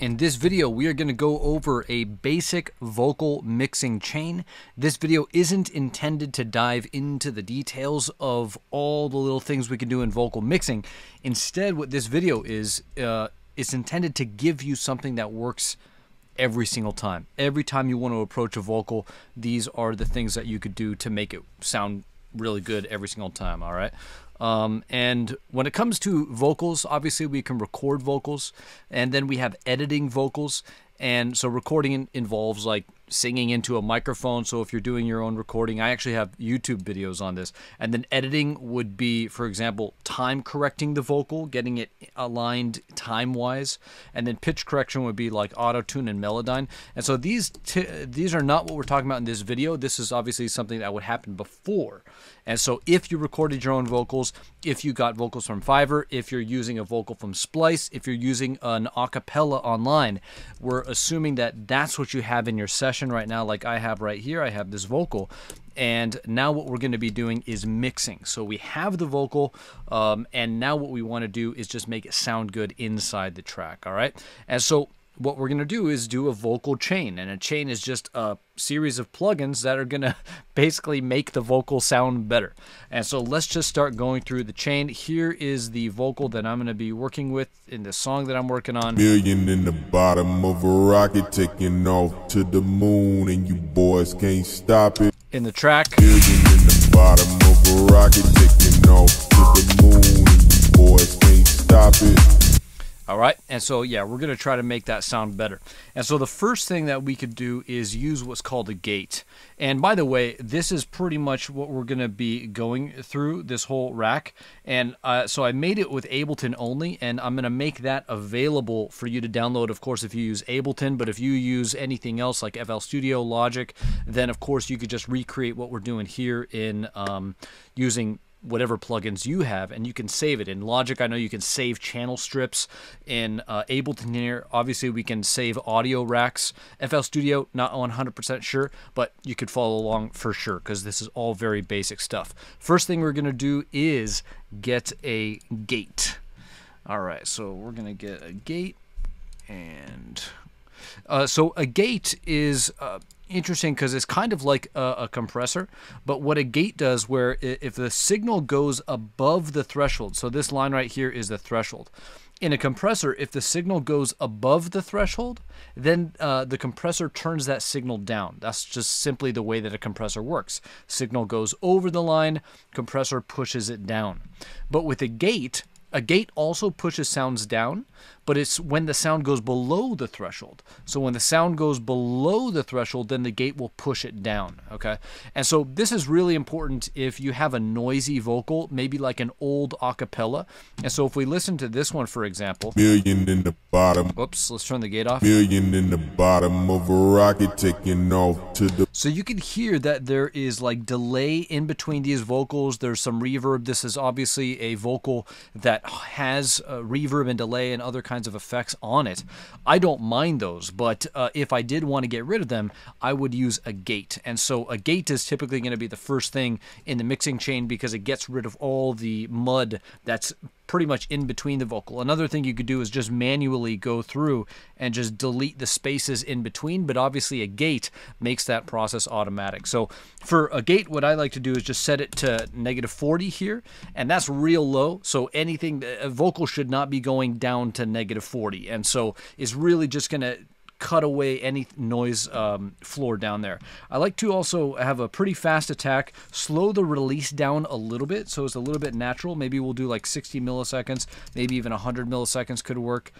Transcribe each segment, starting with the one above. In this video, we are going to go over a basic vocal mixing chain. This video isn't intended to dive into the details of all the little things we can do in vocal mixing. Instead, what this video is, it's intended to give you something that works every single time. Every time you want to approach a vocal, these are the things that you could do to make it sound really good every single time, all right? And when it comes to vocals, obviously we can record vocals, and then we have editing vocals. And so recording involves like singing into a microphone. So if you're doing your own recording, I actually have YouTube videos on this. And then editing would be, for example, time correcting the vocal, getting it aligned time-wise. And then pitch correction would be like auto-tune and melodyne. And so these are not what we're talking about in this video. This is obviously something that would happen before. And so if you recorded your own vocals, if you got vocals from Fiverr, if you're using a vocal from Splice, if you're using an acapella online, we're assuming that that's what you have in your session right now. Like I have right here, I have this vocal, and now what we're going to be doing is mixing. So we have the vocal, and now what we want to do is just make it sound good inside the track, all right? And so what we're going to do is do a vocal chain, and a chain is just a series of plugins that are going to basically make the vocal sound better. And so let's just start going through the chain. Here is the vocal that I'm going to be working with in the song that I'm working on. Billion in the bottom of a rocket taking off to the moon, and you boys can't stop it. In the track. Billion in the bottom of a rocket taking off to the moon, and you boys can't stop it. All right, and so yeah, we're gonna try to make that sound better. And so the first thing that we could do is use what's called a gate. And by the way, this is pretty much what we're gonna be going through this whole rack. And so I made it with Ableton only, and I'm gonna make that available for you to download, of course, if you use Ableton. But if you use anything else like FL Studio, Logic, then of course you could just recreate what we're doing here in using whatever plugins you have, and you can save it. In Logic, I know you can save channel strips. In Ableton here, obviously we can save audio racks. FL Studio, not 100% sure, but you could follow along for sure, because this is all very basic stuff. First thing we're gonna do is get a gate. All right, so we're gonna get a gate, and so a gate is interesting because it's kind of like a compressor. But what a gate does, where if the signal goes above the threshold, so this line right here is the threshold. In a compressor, if the signal goes above the threshold, then the compressor turns that signal down. That's just simply the way that a compressor works. Signal goes over the line, compressor pushes it down. But with a gate also pushes sounds down, but it's when the sound goes below the threshold. So when the sound goes below the threshold, then the gate will push it down, okay? And so this is really important if you have a noisy vocal, maybe like an old acapella. And so if we listen to this one, for example. Million in the bottom. Oops, let's turn the gate off. Million in the bottom of a rocket taking off to the... So you can hear that there is like delay in between these vocals. There's some reverb. This is obviously a vocal that has reverb and delay and other kinds of effects on it. I don't mind those, but if I did want to get rid of them, I would use a gate. And so a gate is typically going to be the first thing in the mixing chain, because it gets rid of all the mud that's pretty much in between the vocal. Another thing you could do is just manually go through and just delete the spaces in between, but obviously a gate makes that process automatic. So for a gate, what I like to do is just set it to -40 here, and that's real low. So anything, a vocal should not be going down to -40. And so it's really just gonna cut away any noise floor down there. I like to also have a pretty fast attack, slow the release down a little bit so it's a little bit natural. Maybe we'll do like 60 milliseconds, maybe even 100 milliseconds could work.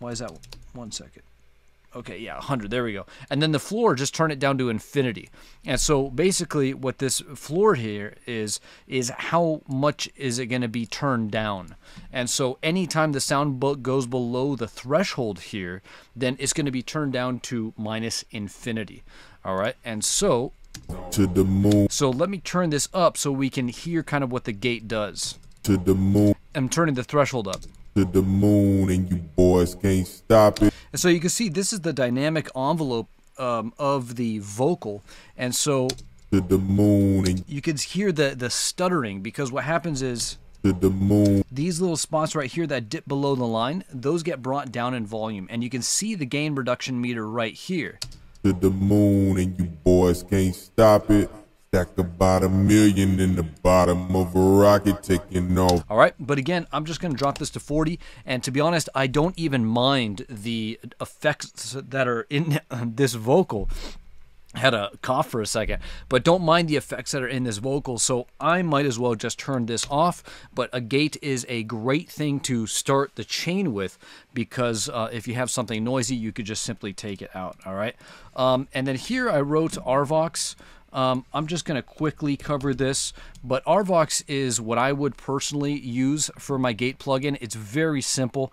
Why is that? 1 second. Okay, yeah, 100, there we go. And then the floor, just turn it down to infinity. And so basically what this floor here is how much is it gonna be turned down. And so anytime the sound goes below the threshold here, then it's gonna be turned down to -infinity, all right? And so, to the moon. So let me turn this up so we can hear kind of what the gate does. To the moon. I'm turning the threshold up. To the moon, and you boys can't stop it. And so you can see this is the dynamic envelope of the vocal. And so to the moon, and you can hear the stuttering, because what happens is to the moon. These little spots right here that dip below the line, those get brought down in volume, and you can see the gain reduction meter right here. To the moon, and you boys can't stop it. Stack about a million in the bottom of a rocket taking off. All right, but again, I'm just going to drop this to 40. And to be honest, I don't even mind the effects that are in this vocal. I had a cough for a second, but don't mind the effects that are in this vocal, so I might as well just turn this off. But a gate is a great thing to start the chain with, because if you have something noisy, you could just simply take it out. All right, and then here I wrote Arvox. I'm just going to quickly cover this, but Arvox is what I would personally use for my gate plugin. It's very simple.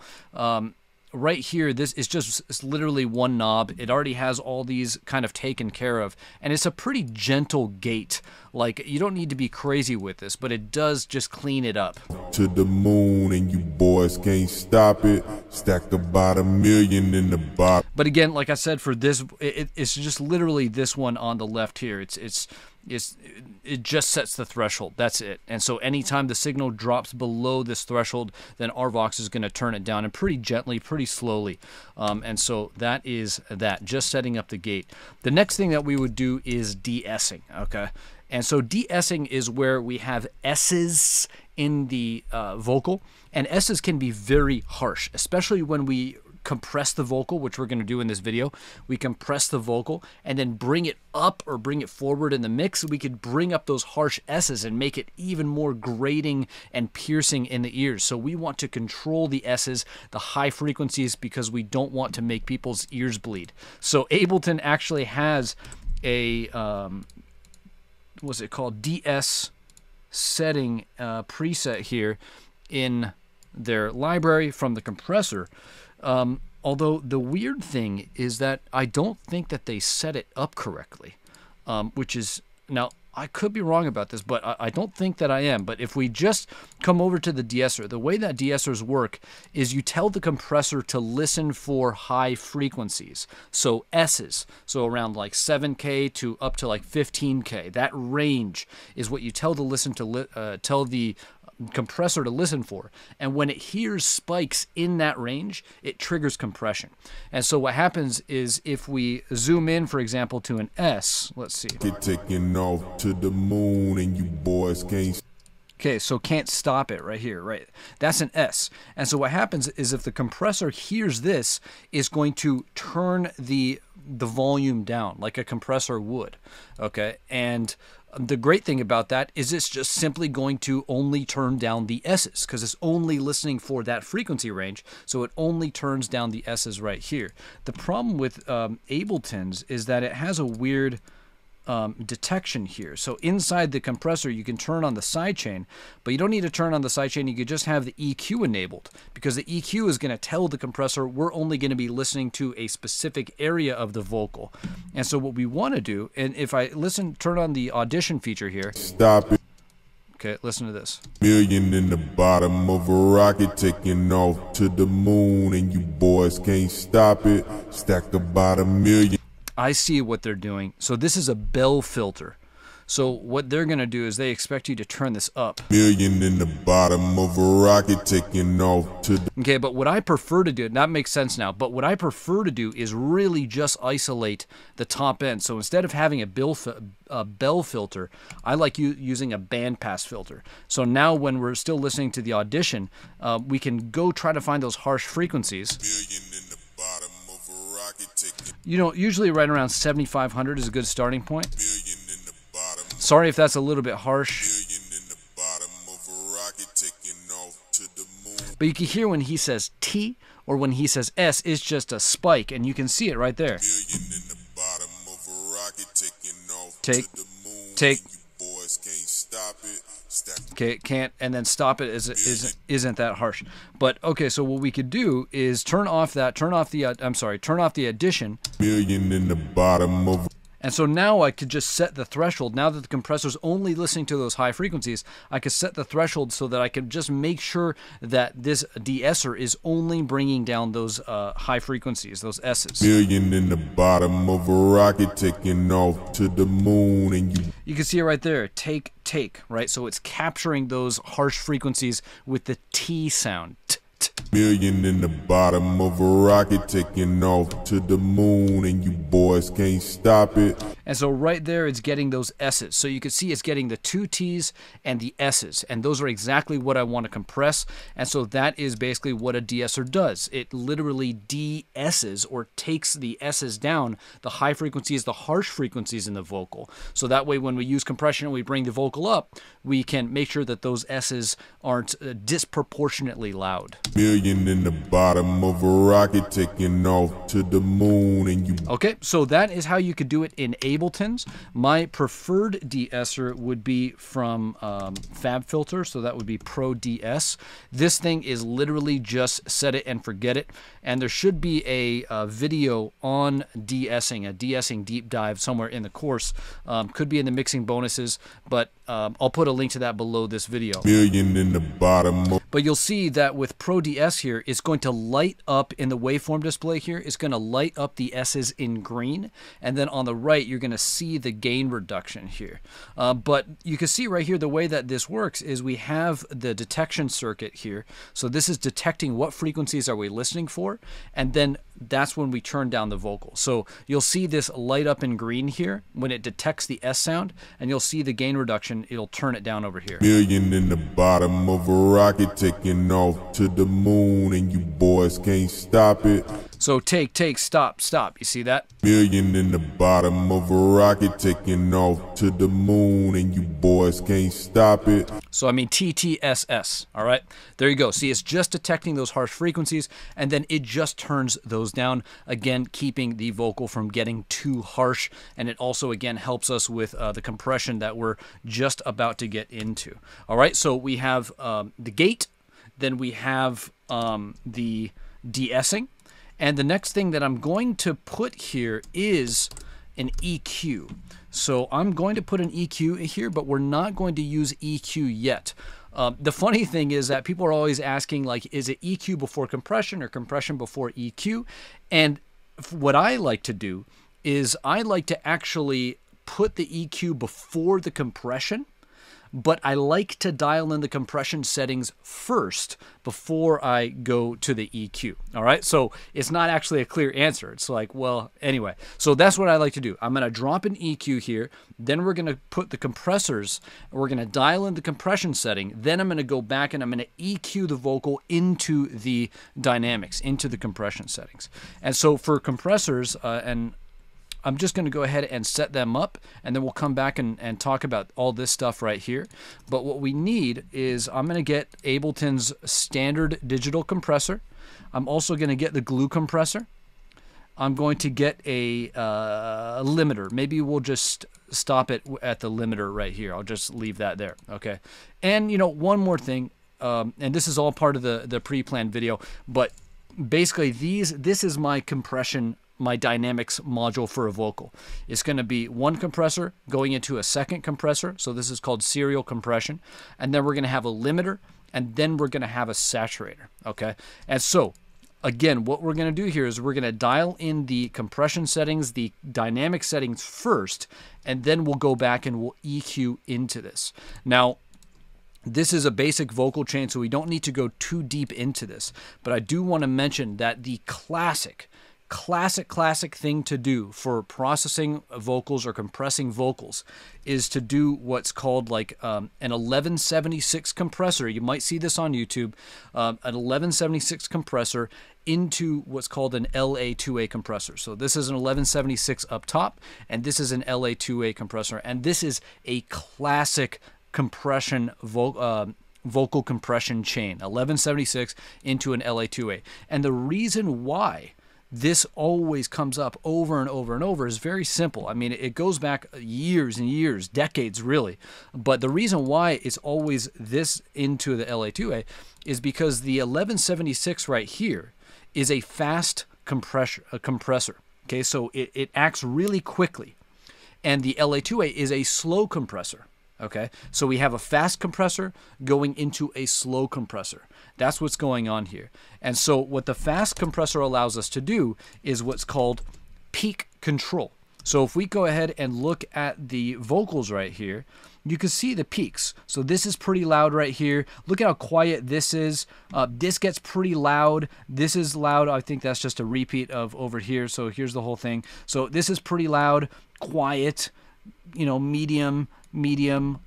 Right here, this is just literally one knob. It already has all these kind of taken care of, and it's a pretty gentle gate. Like, you don't need to be crazy with this, but it does just clean it up. To the moon, and you boys can't stop it. Stacked about a million in the box. But again, like I said, for this, it's just literally this one on the left here. It just sets the threshold. That's it. And so anytime the signal drops below this threshold, then Arvox is going to turn it down, and pretty gently, pretty slowly. And so that is that, just setting up the gate. The next thing that we would do is de-essing. Okay. And so de-essing is where we have S's in the vocal, and S's can be very harsh, especially when we compress the vocal, which we're going to do in this video. We compress the vocal and then bring it up or bring it forward in the mix. We could bring up those harsh S's and make it even more grating and piercing in the ears. So we want to control the S's, the high frequencies, because we don't want to make people's ears bleed. So Ableton actually has a what's it called, DS setting preset here in their library from the compressor. Although the weird thing is that I don't think that they set it up correctly, which is, now I could be wrong about this, but I don't think that I am. But if we just come over to the de-esser, the way that de-essers work is you tell the compressor to listen for high frequencies. So S's, so around like 7K to up to like 15K, that range is what you tell the compressor to listen for. And when it hears spikes in that range, it triggers compression. And so what happens is, if we zoom in, for example, to an S, let's see. Taking off to the moon, and you boys can't. Okay, so can't stop it right here, right? That's an S. And so what happens is, if the compressor hears this, it's going to turn the volume down like a compressor would. Okay, and the great thing about that is it's just simply going to only turn down the S's, because it's only listening for that frequency range, so it only turns down the S's right here. The problem with Ableton's is that it has a weird detection here. So inside the compressor, you can turn on the sidechain, but you don't need to turn on the sidechain. You could just have the EQ enabled, because the EQ is going to tell the compressor we're only going to be listening to a specific area of the vocal. And so what we want to do, and if I turn on the audition feature here. Stop it. Okay, listen to this. Million in the bottom of a rocket taking off to the moon, and you boys can't stop it. Stacked about a million. I see what they're doing. So this is a bell filter. So what they're going to do is they expect you to turn this up. Million in the bottom of a rocket taking off to the... Okay, but what I prefer to do, and that makes sense now, but what I prefer to do is really just isolate the top end. So instead of having a bell filter, I like using a bandpass filter. So now when we're still listening to the audition, we can go try to find those harsh frequencies. Million in the bottom. You know, usually right around 7,500 is a good starting point. Sorry if that's a little bit harsh. But you can hear when he says T or when he says S, it's just a spike, and you can see it right there. Take. Okay, it can't, and then stop it isn't that harsh. But okay, so what we could do is turn off the addition. Million in the bottom of. And so now I could just set the threshold. Now that the compressor's only listening to those high frequencies, I could set the threshold so that I can just make sure that this de-esser is only bringing down those high frequencies, those S's. Billion in the bottom of a rocket taking off to the moon, and you can see it right there, take, right? So it's capturing those harsh frequencies with the T sound. Million in the bottom of a rocket taking off to the moon, and you boys can't stop it. And so right there it's getting those S's. So you can see it's getting the two T's and the S's, and those are exactly what I want to compress. And so that is basically what a de-esser does. It literally de-esses or takes the S's down, the high frequencies, the harsh frequencies in the vocal. So that way when we use compression and we bring the vocal up, we can make sure that those S's aren't disproportionately loud. Million in the bottom of a rocket taking off to the moon, and you... Okay, so that is how you could do it in Ableton's. My preferred de-esser would be from FabFilter, so that would be Pro-DS. This thing is literally just set it and forget it, and there should be a video on de-essing, a de-essing deep dive somewhere in the course. Could be in the mixing bonuses, but I'll put a link to that below this video. Million in the bottom of... But you'll see that with Pro-DS here, it's going to light up in the waveform display here. It's going to light up the S's in green. And then on the right, you're going to see the gain reduction here. But you can see right here, the way that this works is we have the detection circuit here. So this is detecting what frequencies are we listening for. And then that's when we turn down the vocal. So you'll see this light up in green here when it detects the S sound, and you'll see the gain reduction. It'll turn it down over here. Million in the bottom of a rocket taking off to the moon, and you boys can't stop it. So take, stop. You see that? Million in the bottom of a rocket taking off to the moon, and you boys can't stop it. So I mean TTSS, all right? There you go. See, it's just detecting those harsh frequencies, and then it just turns those down, again, keeping the vocal from getting too harsh. And it also, again, helps us with the compression that we're just about to get into. All right, so we have the gate, then we have the de-essing. And the next thing that I'm going to put here is an EQ. So I'm going to put an EQ here, but we're not going to use EQ yet. The funny thing is that people are always asking, like, is it EQ before compression or compression before EQ? And what I like to do is I like to actually put the EQ before the compression, but I like to dial in the compression settings first before I go to the EQ. All right, so it's not actually a clear answer. It's like, well, anyway, so that's what I like to do. I'm gonna drop an EQ here, then we're gonna put the compressors, we're gonna dial in the compression setting, then I'm gonna go back and I'm gonna EQ the vocal into the dynamics, into the compression settings. And so for compressors, and I'm just going to go ahead and set them up, and then we'll come back and talk about all this stuff right here. But what we need is I'm going to get Ableton's standard digital compressor. I'm also going to get the glue compressor. I'm going to get a limiter. Maybe we'll just stop it at the limiter right here. I'll just leave that there. Okay. And, you know, one more thing, and this is all part of the pre-planned video, but basically this is my compression, my dynamics module for a vocal. It's going to be one compressor going into a second compressor. So this is called serial compression. And then we're going to have a limiter, and then we're going to have a saturator. Okay. And so again, what we're going to do here is we're going to dial in the compression settings, the dynamic settings first, and then we'll go back and we'll EQ into this. Now, this is a basic vocal chain, so we don't need to go too deep into this, but I do want to mention that the classic thing to do for processing vocals or compressing vocals is to do what's called like an 1176 compressor. You might see this on YouTube, an 1176 compressor into what's called an LA2A compressor. So this is an 1176 up top, and this is an LA2A compressor. And this is a classic compression vocal compression chain, 1176 into an LA2A. And the reason why this always comes up over and over and over is very simple. I mean, it goes back years and years, decades really. But the reason why it's always this into the LA2A is because the 1176 right here is a fast compressor. Okay, so it acts really quickly. and the LA2A is a slow compressor. Okay, so we have a fast compressor going into a slow compressor. That's what's going on here. And so what the fast compressor allows us to do is what's called peak control. So if we go ahead and look at the vocals right here, you can see the peaks. So this is pretty loud right here. Look at how quiet this is. This gets pretty loud. This is loud. I think that's just a repeat of over here. So here's the whole thing. So this is pretty loud, quiet, you know, medium,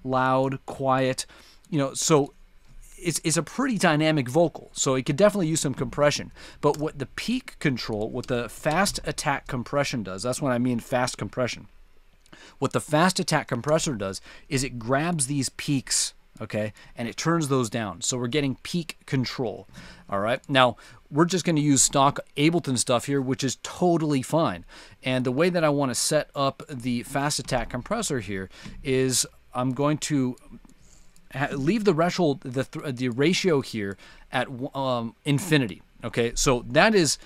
loud, quiet, you know, so it's a pretty dynamic vocal. So it could definitely use some compression. But what the peak control, what the fast attack compression does, that's what I mean fast compression. What the fast attack compressor does is it grabs these peaks, okay, and it turns those down. So we're getting peak control. All right. Now, we're just going to use stock Ableton stuff here, which is totally fine. And the way that I want to set up the fast attack compressor here is I'm going to leave the ratio here at infinity. Okay, so that is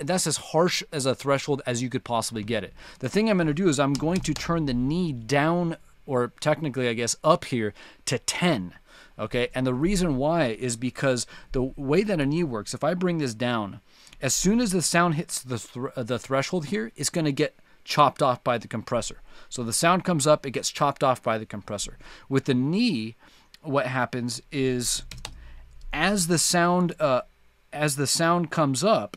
that's as harsh as a threshold as you could possibly get it. The thing I'm going to do is I'm going to turn the knee down, or technically I guess up here, to 10. Okay, and the reason why is because the way that a knee works, if I bring this down, as soon as the sound hits the threshold here, it's going to get chopped off by the compressor. So the sound comes up, it gets chopped off by the compressor. With the knee, what happens is as the sound comes up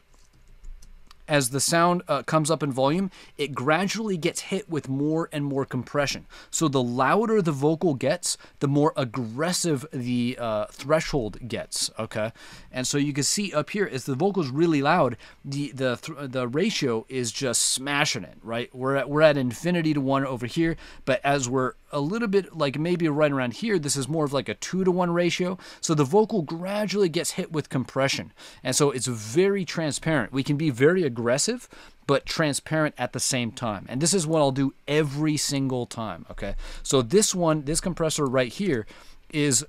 in volume, it gradually gets hit with more and more compression. So the louder the vocal gets, the more aggressive the threshold gets. Okay, and so you can see up here, as the vocal's really loud, the ratio is just smashing it. Right, we're at infinity to 1 over here, but as we're a little bit like maybe right around here, this is more of like a 2-to-1 ratio. So the vocal gradually gets hit with compression, and so it's very transparent. We can be very aggressive but transparent at the same time, and this is what I'll do every single time. Okay, so this compressor right here is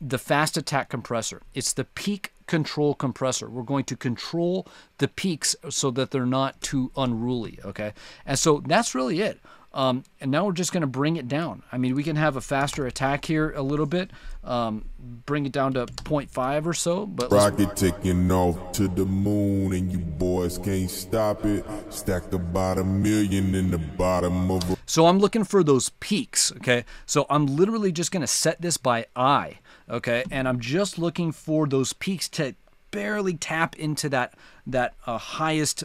the fast attack compressor. It's the peak control compressor. We're going to control the peaks so that they're not too unruly. Okay, and so that's really it. And now we're just going to bring it down. I mean, we can have a faster attack here a little bit, bring it down to 0.5 or so. But rocket taking off to the moon and you boys can't stop it. Stacked about a million in the bottom of. So I'm looking for those peaks. Okay, so I'm literally just going to set this by eye. Okay, and I'm just looking for those peaks to barely tap into that highest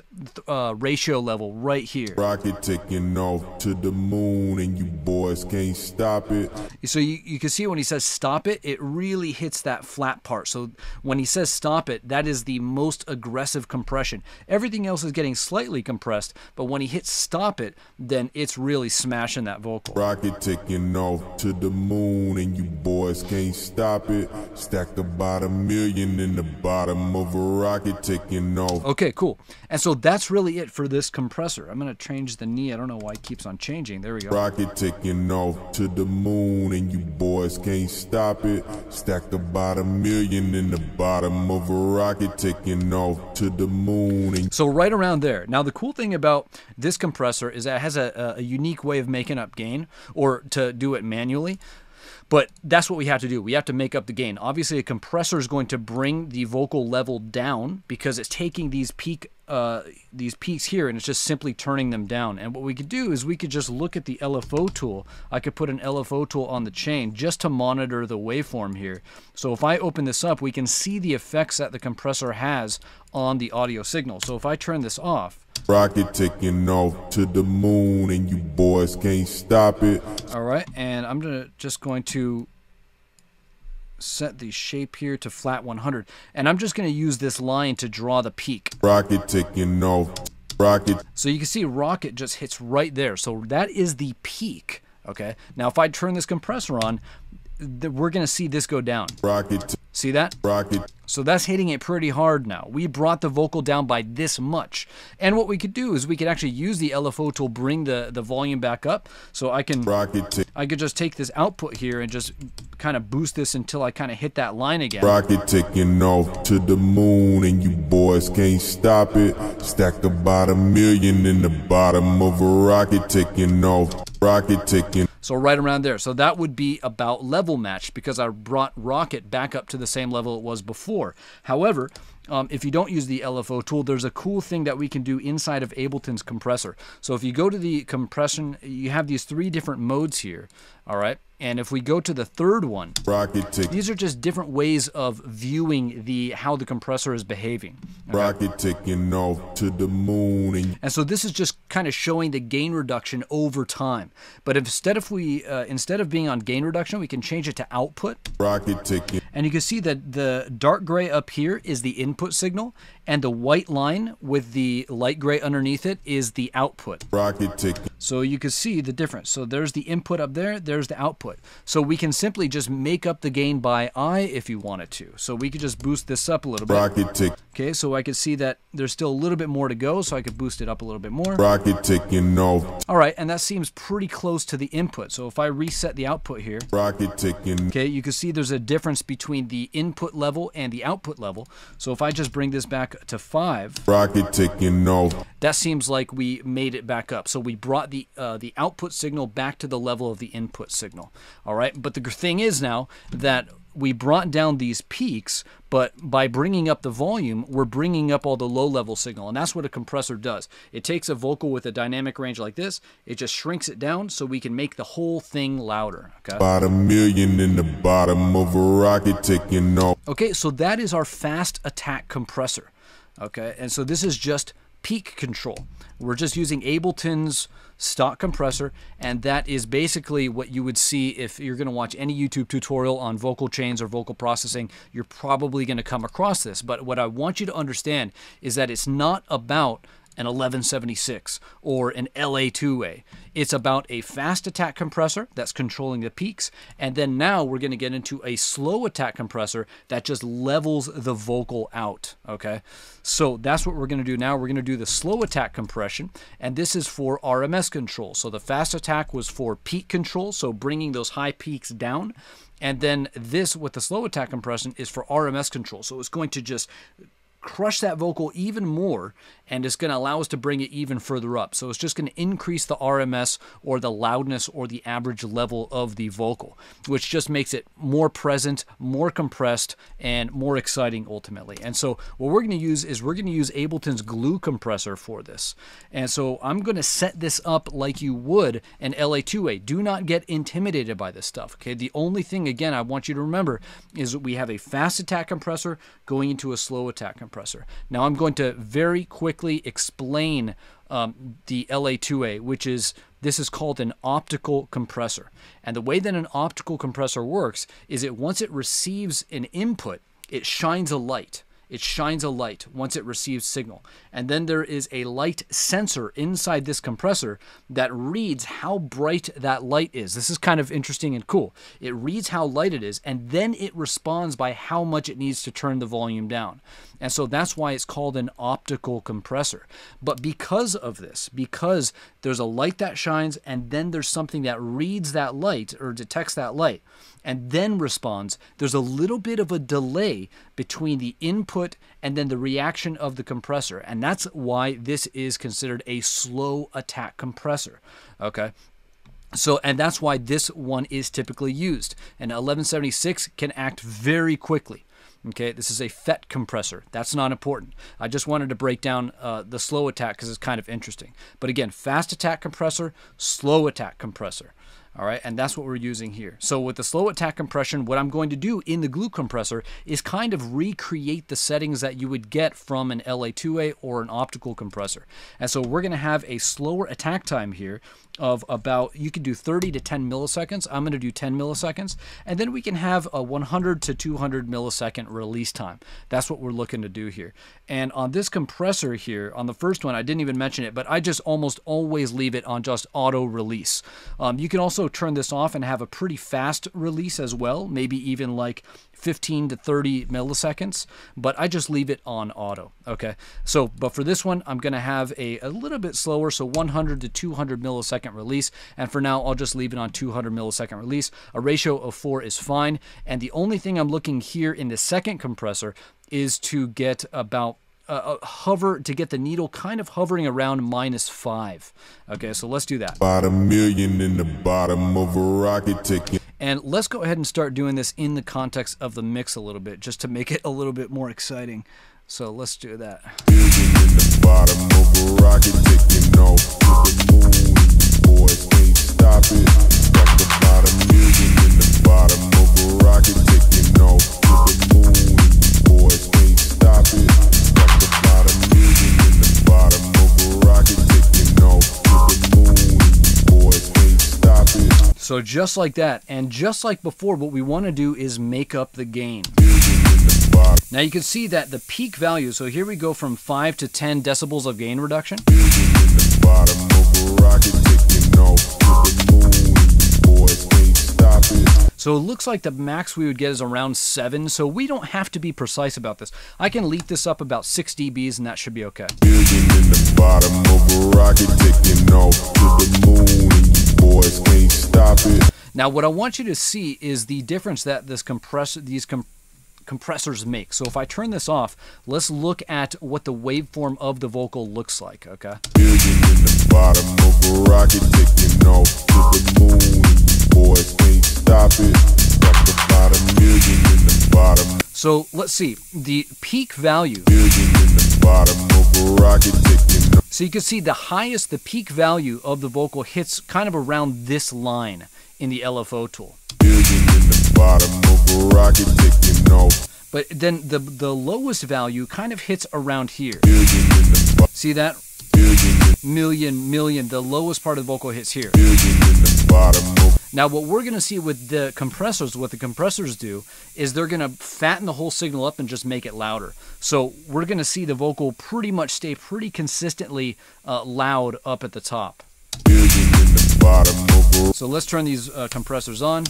ratio level right here. Rocket taking off to the moon and you boys can't stop it. So you can see when he says stop it, it really hits that flat part. So when he says stop it, that is the most aggressive compression. Everything else is getting slightly compressed, but when he hits stop it, then it's really smashing that vocal. Rocket taking off to the moon and you boys can't stop it. Stacked about a million in the bottom of a rocket taking off. Okay, cool. And so that's really it for this compressor. I'm going to change the knee. I don't know why it keeps on changing. There we go. Rocket taking off to the moon and you boys can't stop it. Stacked about a million in the bottom of a rocket taking off to the moon. And so right around there. Now the cool thing about this compressor is that it has a unique way of making up gain, or to do it manually. But that's what we have to do. We have to make up the gain. Obviously, a compressor is going to bring the vocal level down because it's taking these peaks here, and it's just simply turning them down. And what we could do is we could just look at the LFO tool. I could put an LFO tool on the chain just to monitor the waveform here. So if I open this up, we can see the effects that the compressor has on the audio signal. So if I turn this off. Rocket taking off to the moon and you boys can't stop it. All right, and I'm just going to set the shape here to flat 100, and I'm just going to use this line to draw the peak. Rocket taking off, rocket. So you can see rocket just hits right there. So that is the peak. Okay, now if I turn this compressor on, we're going to see this go down. Rocket. See that? Rocket. So that's hitting it pretty hard now. We brought the vocal down by this much. And what we could do is we could actually use the LFO tool, bring the volume back up. So I can, rocket, I could just take this output here and just kind of boost this until I kind of hit that line again. Rocket taking off to the moon and you boys can't stop it. Stacked about a million in the bottom of a rocket taking off. rocket ticking. So right around there. So that would be about level matched because I brought rocket back up to the same level it was before. However, if you don't use the LFO tool, there's a cool thing that we can do inside of Ableton's compressor. So if you go to the compression, you have these three different modes here, all right? And if we go to the third one, these are just different ways of viewing how the compressor is behaving. Okay? Rocket taking off to the moon. And so this is just kind of showing the gain reduction over time. But instead of being on gain reduction, we can change it to output. Rocket taking. And you can see that the dark gray up here is the input signal, and the white line with the light gray underneath it is the output. Rocket taking. So you can see the difference. So there's the input up there, there's the output. So we can simply just make up the gain by eye if you wanted to. So we could just boost this up a little bit. Okay, so I could see that there's still a little bit more to go, so I could boost it up a little bit more. All right, and that seems pretty close to the input. So if I reset the output here, okay, you can see there's a difference between the input level and the output level. So if I just bring this back to 5, that seems like we made it back up. So we brought the output signal back to the level of the input signal. All right, but the thing is now that we brought down these peaks, but by bringing up the volume, we're bringing up all the low-level signal, and that's what a compressor does. It takes a vocal with a dynamic range like this, it just shrinks it down so we can make the whole thing louder. Okay. About a million in the bottom of a rocket taking off. Okay, so that is our fast attack compressor. Okay, and so this is just peak control. We're just using Ableton's stock compressor, and that is basically what you would see if you're going to watch any YouTube tutorial on vocal chains or vocal processing. You're probably going to come across this, but what I want you to understand is that it's not about an 1176 or an LA2A. It's about a fast attack compressor that's controlling the peaks, and then now we're going to get into a slow attack compressor that just levels the vocal out, okay? So that's what we're going to do now. We're going to do the slow attack compression, and this is for RMS control. So the fast attack was for peak control, so bringing those high peaks down. And then this with the slow attack compression is for RMS control. So it's going to just crush that vocal even more, and it's going to allow us to bring it even further up. So it's just going to increase the RMS or the loudness or the average level of the vocal, which just makes it more present, more compressed, and more exciting ultimately. And so what we're going to use is we're going to use Ableton's glue compressor for this. And so I'm going to set this up like you would an LA2A. Do not get intimidated by this stuff, okay? The only thing, again, I want you to remember is that we have a fast attack compressor going into a slow attack compressor. Now I'm going to very quickly explain the LA2A, which is, this is called an optical compressor. And the way that an optical compressor works is it, once it receives an input, it shines a light. It shines a light once it receives signal. And then there is a light sensor inside this compressor that reads how bright that light is. This is kind of interesting and cool. It reads how light it is, and then it responds by how much it needs to turn the volume down. And so that's why it's called an optical compressor. But because of this, because there's a light that shines, and then there's something that reads that light or detects that light, and then responds, there's a little bit of a delay between the input and then the reaction of the compressor. And that's why this is considered a slow attack compressor, okay? So, and that's why this one is typically used. And 1176 can act very quickly. Okay, this is a FET compressor. That's not important. I just wanted to break down the slow attack because it's kind of interesting. But again, fast attack compressor, slow attack compressor. All right, and that's what we're using here. So with the slow attack compression, what I'm going to do in the glue compressor is kind of recreate the settings that you would get from an LA2A or an optical compressor. And so we're gonna have a slower attack time here of about, you can do 30 to 10 milliseconds. I'm gonna do 10 milliseconds. And then we can have a 100 to 200 millisecond release time. That's what we're looking to do here. And on this compressor here, on the first one, I didn't even mention it, but I just almost always leave it on just auto release. You can also turn this off and have a pretty fast release as well, maybe even like 15 to 30 milliseconds, but I just leave it on auto, okay? So, but for this one, I'm gonna have a little bit slower, so 100 to 200 millisecond release, and for now, I'll just leave it on 200 millisecond release. A ratio of 4 is fine, and the only thing I'm looking here in the second compressor is to get about hover to get the needle kind of hovering around -5. Okay, so let's do that. About $1 million in the bottom of a rocket ticket. And let's go ahead and start doing this in the context of the mix a little bit, just to make it a little bit more exciting. So let's do that. So just like that, and just like before, what we want to do is make up the gain. Now you can see that the peak value, so here we go from 5 to 10 decibels of gain reduction. So it looks like the max we would get is around 7, so we don't have to be precise about this. I can leap this up about 6 dBs and that should be okay. Now what I want you to see is the difference that this compressors make. So if I turn this off, let's look at what the waveform of the vocal looks like, okay? So let's see, the peak value. So you can see the highest, the peak value of the vocal hits kind of around this line in the LFO tool. But then the lowest value kind of hits around here. See that? Million, the lowest part of the vocal hits here. Now what we're gonna see with the compressors, what the compressors do is they're gonna fatten the whole signal up and just make it louder. So we're gonna see the vocal pretty much stay pretty consistently loud up at the top. So let's turn these compressors on.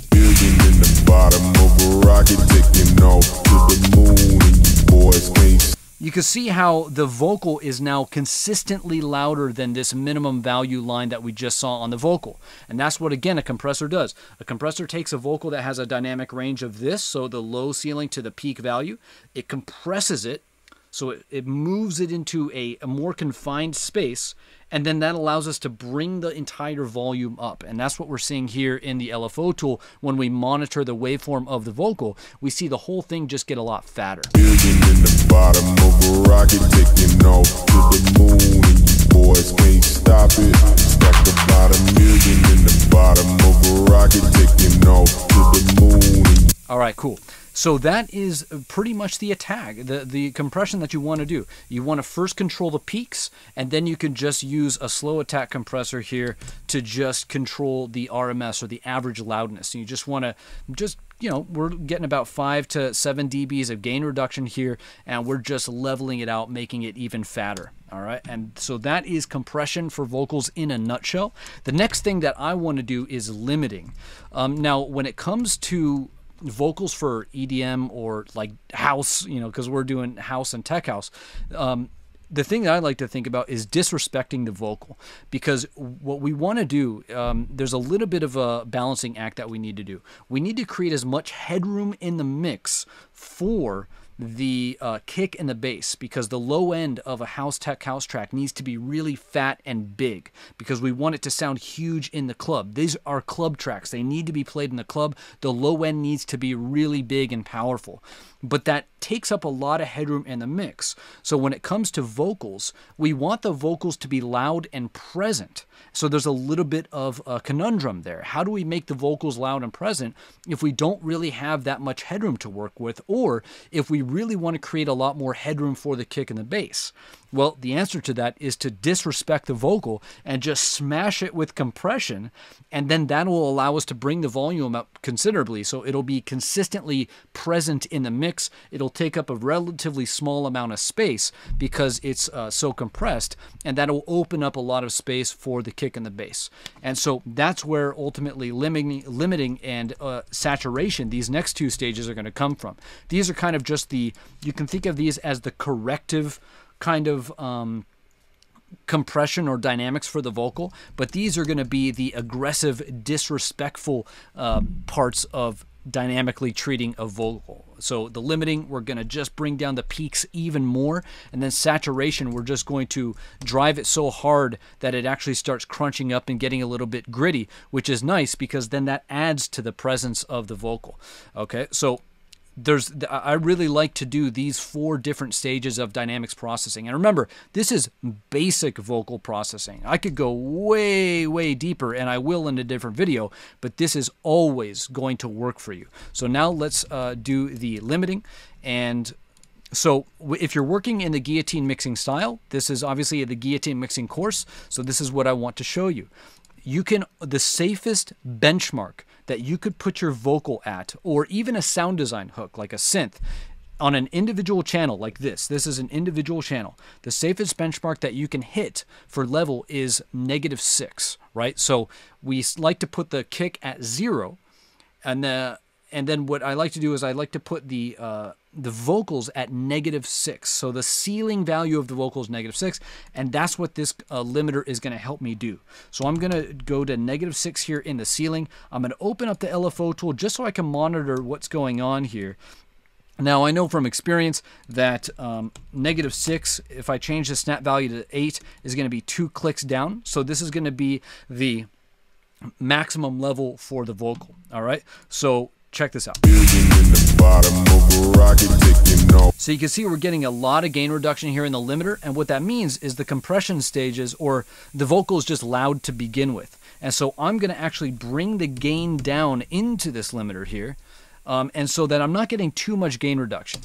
You can see how the vocal is now consistently louder than this minimum value line that we just saw on the vocal. And that's what, again, a compressor does. A compressor takes a vocal that has a dynamic range of this, so the low ceiling to the peak value. It compresses it, so it moves it into a more confined space, and then that allows us to bring the entire volume up. And that's what we're seeing here in the LFO tool. When we monitor the waveform of the vocal, we see the whole thing just get a lot fatter. All right, cool. So that is pretty much the attack, the compression that you want to do. You want to first control the peaks, and then you can just use a slow attack compressor here to just control the RMS or the average loudness. And you just want to just, you know, we're getting about 5 to 7 dBs of gain reduction here, and we're just leveling it out, making it even fatter. All right, and so that is compression for vocals in a nutshell. The next thing that I want to do is limiting. Now, when it comes to vocals for EDM or like house, you know, because we're doing house and tech house, the thing that I like to think about is disrespecting the vocal, because what we want to do, there's a little bit of a balancing act that we need to do. We need to create as much headroom in the mix for the kick and the bass, because the low end of a house tech house track needs to be really fat and big, because we want it to sound huge in the club. These are club tracks. They need to be played in the club. The low end needs to be really big and powerful, but that takes up a lot of headroom in the mix. So when it comes to vocals, we want the vocals to be loud and present. So there's a little bit of a conundrum there. How do we make the vocals loud and present if we don't really have that much headroom to work with, or if we really want to create a lot more headroom for the kick and the bass? Well, the answer to that is to disrespect the vocal and just smash it with compression, and then that will allow us to bring the volume up considerably, so it'll be consistently present in the mix. It'll take up a relatively small amount of space because it's so compressed, and that'll open up a lot of space for the kick and the bass. And so that's where ultimately limiting and saturation, these next two stages, are going to come from. These are kind of just the, you can think of these as the corrective kind of compression or dynamics for the vocal, but these are going to be the aggressive, disrespectful parts of dynamically treating a vocal. So the limiting, we're going to just bring down the peaks even more, and then saturation, we're just going to drive it so hard that it actually starts crunching up and getting a little bit gritty, which is nice because then that adds to the presence of the vocal. Okay, so I really like to do these 4 different stages of dynamics processing. And remember, this is basic vocal processing. I could go way, way deeper, and I will in a different video, but this is always going to work for you. So now let's do the limiting. And so if you're working in the guillotine mixing style, this is obviously the guillotine mixing course. So this is what I want to show you. The safest benchmark that you could put your vocal at, or even a sound design hook like a synth on an individual channel like this. This is an individual channel. The safest benchmark that you can hit for level is -6, right? So we like to put the kick at 0, and then what I like to do is I like to put the vocals at -6. So the ceiling value of the vocal is -6, and that's what this limiter is going to help me do. So I'm going to go to -6 here in the ceiling. I'm going to open up the LFO tool just so I can monitor what's going on here. Now I know from experience that -6, if I change the snap value to 8, is going to be 2 clicks down. So this is going to be the maximum level for the vocal. All right, so check this out. So you can see we're getting a lot of gain reduction here in the limiter, and what that means is the compression stages, or the vocal is just loud to begin with. And so I'm going to actually bring the gain down into this limiter here, and so that I'm not getting too much gain reduction.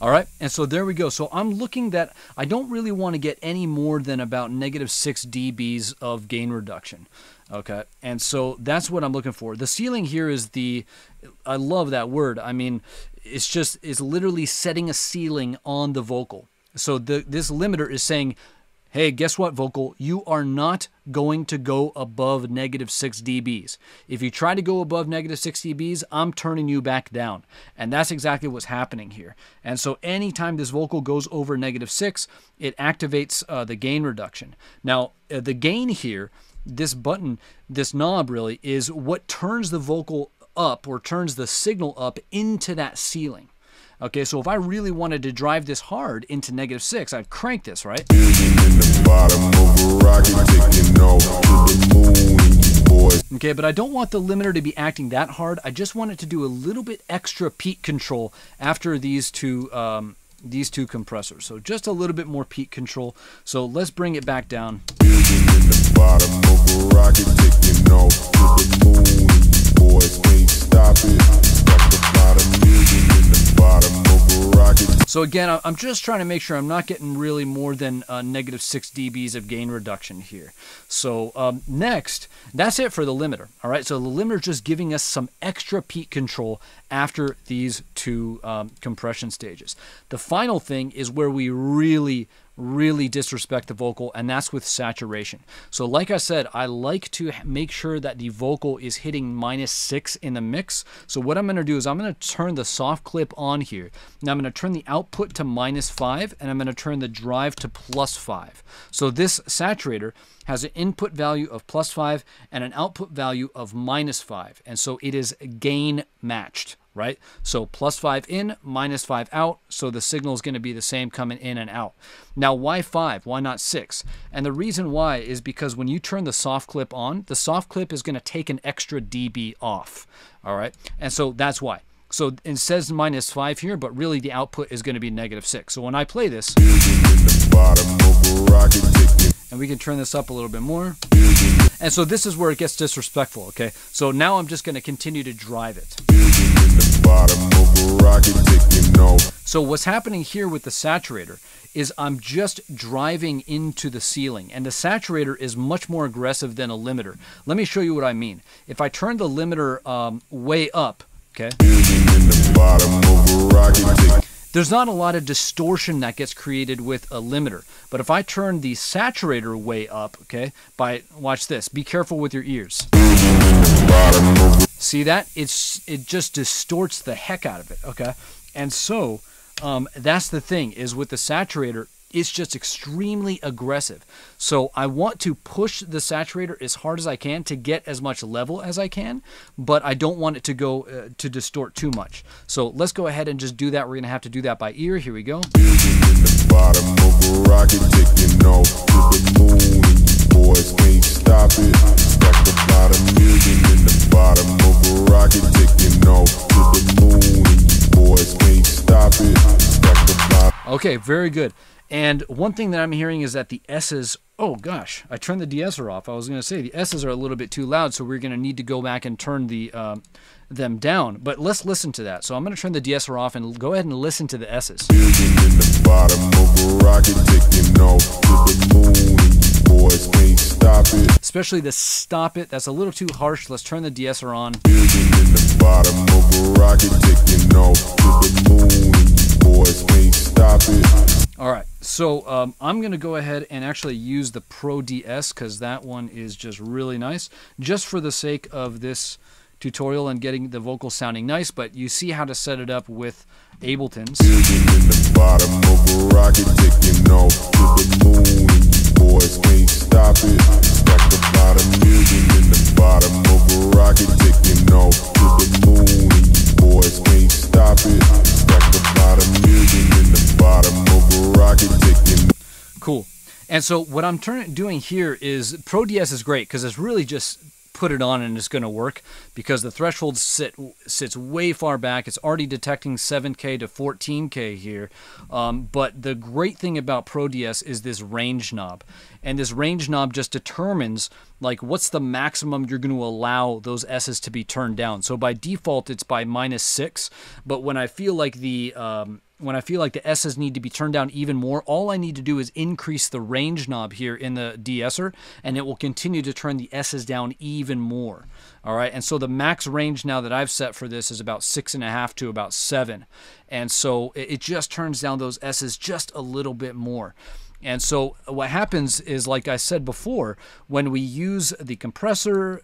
All right, and so there we go. So I'm looking that I don't really want to get any more than about -6 dBs of gain reduction. Okay, and so that's what I'm looking for. The ceiling here is the, I love that word. I mean, it's just, it's literally setting a ceiling on the vocal. So this limiter is saying, hey, guess what, vocal? You are not going to go above -6 dBs. If you try to go above -6 dBs, I'm turning you back down. And that's exactly what's happening here. And so anytime this vocal goes over -6, it activates the gain reduction. Now, the gain here, this button, this knob really, is what turns the vocal up, or turns the signal up into that ceiling. Okay, so if I really wanted to drive this hard into -6, I'd crank this, right? Okay, but I don't want the limiter to be acting that hard. I just want it to do a little bit extra peak control after these two compressors. So just a little bit more peak control. So let's bring it back down. So again, I'm just trying to make sure I'm not getting really more than -6 dBs of gain reduction here. So next, that's it for the limiter. All right, so the limiter is just giving us some extra peak control after these 2 compression stages. The final thing is where we really disrespect the vocal, and that's with saturation. So like I said, I like to make sure that the vocal is hitting -6 in the mix. So what I'm going to do is I'm going to turn the soft clip on here. Now I'm going to turn the output to -5, and I'm going to turn the drive to +5. So this saturator has an input value of +5 and an output value of -5. And so it is gain matched, right? So +5 in, -5 out. So the signal is going to be the same coming in and out. Now, why 5? Why not 6? And the reason why is because when you turn the soft clip on, the soft clip is going to take an extra dB off. All right. And so that's why. So it says -5 here, but really the output is going to be -6. So when I play this, and we can turn this up a little bit more. And so this is where it gets disrespectful. Okay. So now I'm just going to continue to drive it. So what's happening here with the saturator is I'm just driving into the ceiling, and the saturator is much more aggressive than a limiter. Let me show you what I mean. If I turn the limiter way up, okay, There's not a lot of distortion that gets created with a limiter. But if I turn the saturator way up, okay, watch this. Be careful with your ears. See that? It just distorts the heck out of it, okay? And so that's the thing, is with the saturator, it's just extremely aggressive. So I want to push the saturator as hard as I can to get as much level as I can, but I don't want it to go to distort too much. So let's go ahead and just do that. We're gonna have to do that by ear. Here we go. Okay, very good. And one thing that I'm hearing is that the S's, oh gosh, I turned the de-esser off. I was going to say the S's are a little bit too loud, so we're going to need to go back and turn the them down. But let's listen to that. So I'm going to turn the de-esser off and go ahead and listen to the S's. Especially the stop it, that's a little too harsh. Let's turn the de-esser on. All right, so I'm going to go ahead and actually use the Pro-DS because that one is just really nice, just for the sake of this tutorial and getting the vocal sounding nice. But you see how to set it up with Ableton's. Cool. And so what I'm doing here is, Pro-DS is great because it's really just put it on and it's going to work because the threshold sits way far back. It's already detecting 7K to 14K here. But the great thing about Pro-DS is this range knob. And this range knob just determines like what's the maximum you're going to allow those S's to be turned down. So by default, it's by -6. But when I feel like the... when I feel like the S's need to be turned down even more, all I need to do is increase the range knob here in the de-esser, and it will continue to turn the S's down even more. All right, and so the max range now that I've set for this is about 6.5 to about 7. And so it just turns down those S's just a little bit more. And so what happens is, like I said before, when we use the compressor,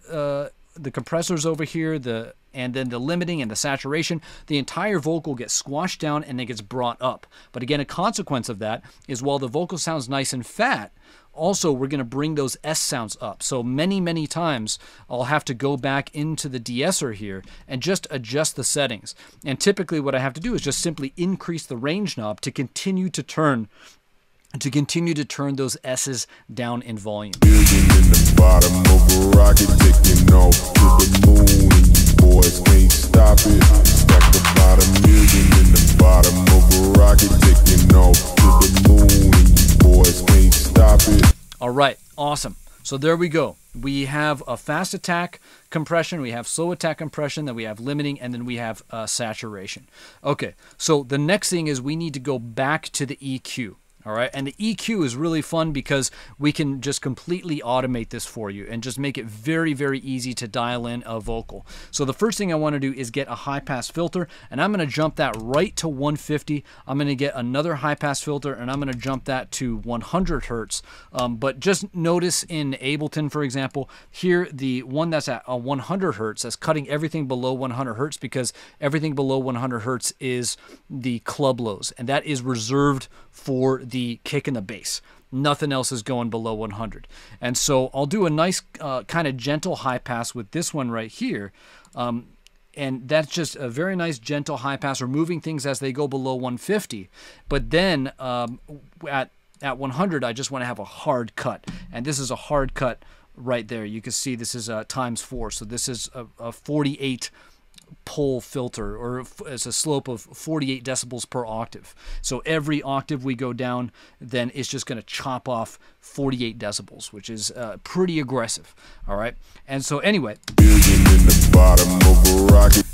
the compressors over here, and then the limiting and the saturation, the entire vocal gets squashed down and it gets brought up. But again, a consequence of that is while the vocal sounds nice and fat, also we're going to bring those S sounds up. So many, many times I'll have to go back into the de-esser here and just adjust the settings. And typically what I have to do is just simply increase the range knob to continue to turn those S's down in volume. All right, awesome. So there we go. We have a fast attack compression, we have slow attack compression, then we have limiting, and then we have saturation. Okay, so the next thing is we need to go back to the EQ. All right, and the EQ is really fun because we can just completely automate this for you and just make it very, very easy to dial in a vocal. So the first thing I want to do is get a high-pass filter, and I'm going to jump that right to 150. I'm going to get another high-pass filter, and I'm going to jump that to 100 hertz. But just notice in Ableton, for example, here the one that's at 100 hertz, that's cutting everything below 100 hertz because everything below 100 hertz is the club lows, and that is reserved for the kick and the bass. Nothing else is going below 100. And so I'll do a nice kind of gentle high pass with this one right here. And that's just a very nice gentle high pass, removing things as they go below 150. But then at 100, I just want to have a hard cut. And this is a hard cut right there. You can see this is ×4. So this is a 48 pull filter, or it's a slope of 48 decibels per octave. So every octave we go down, then it's just going to chop off 48 decibels, which is pretty aggressive. All right, and so anyway,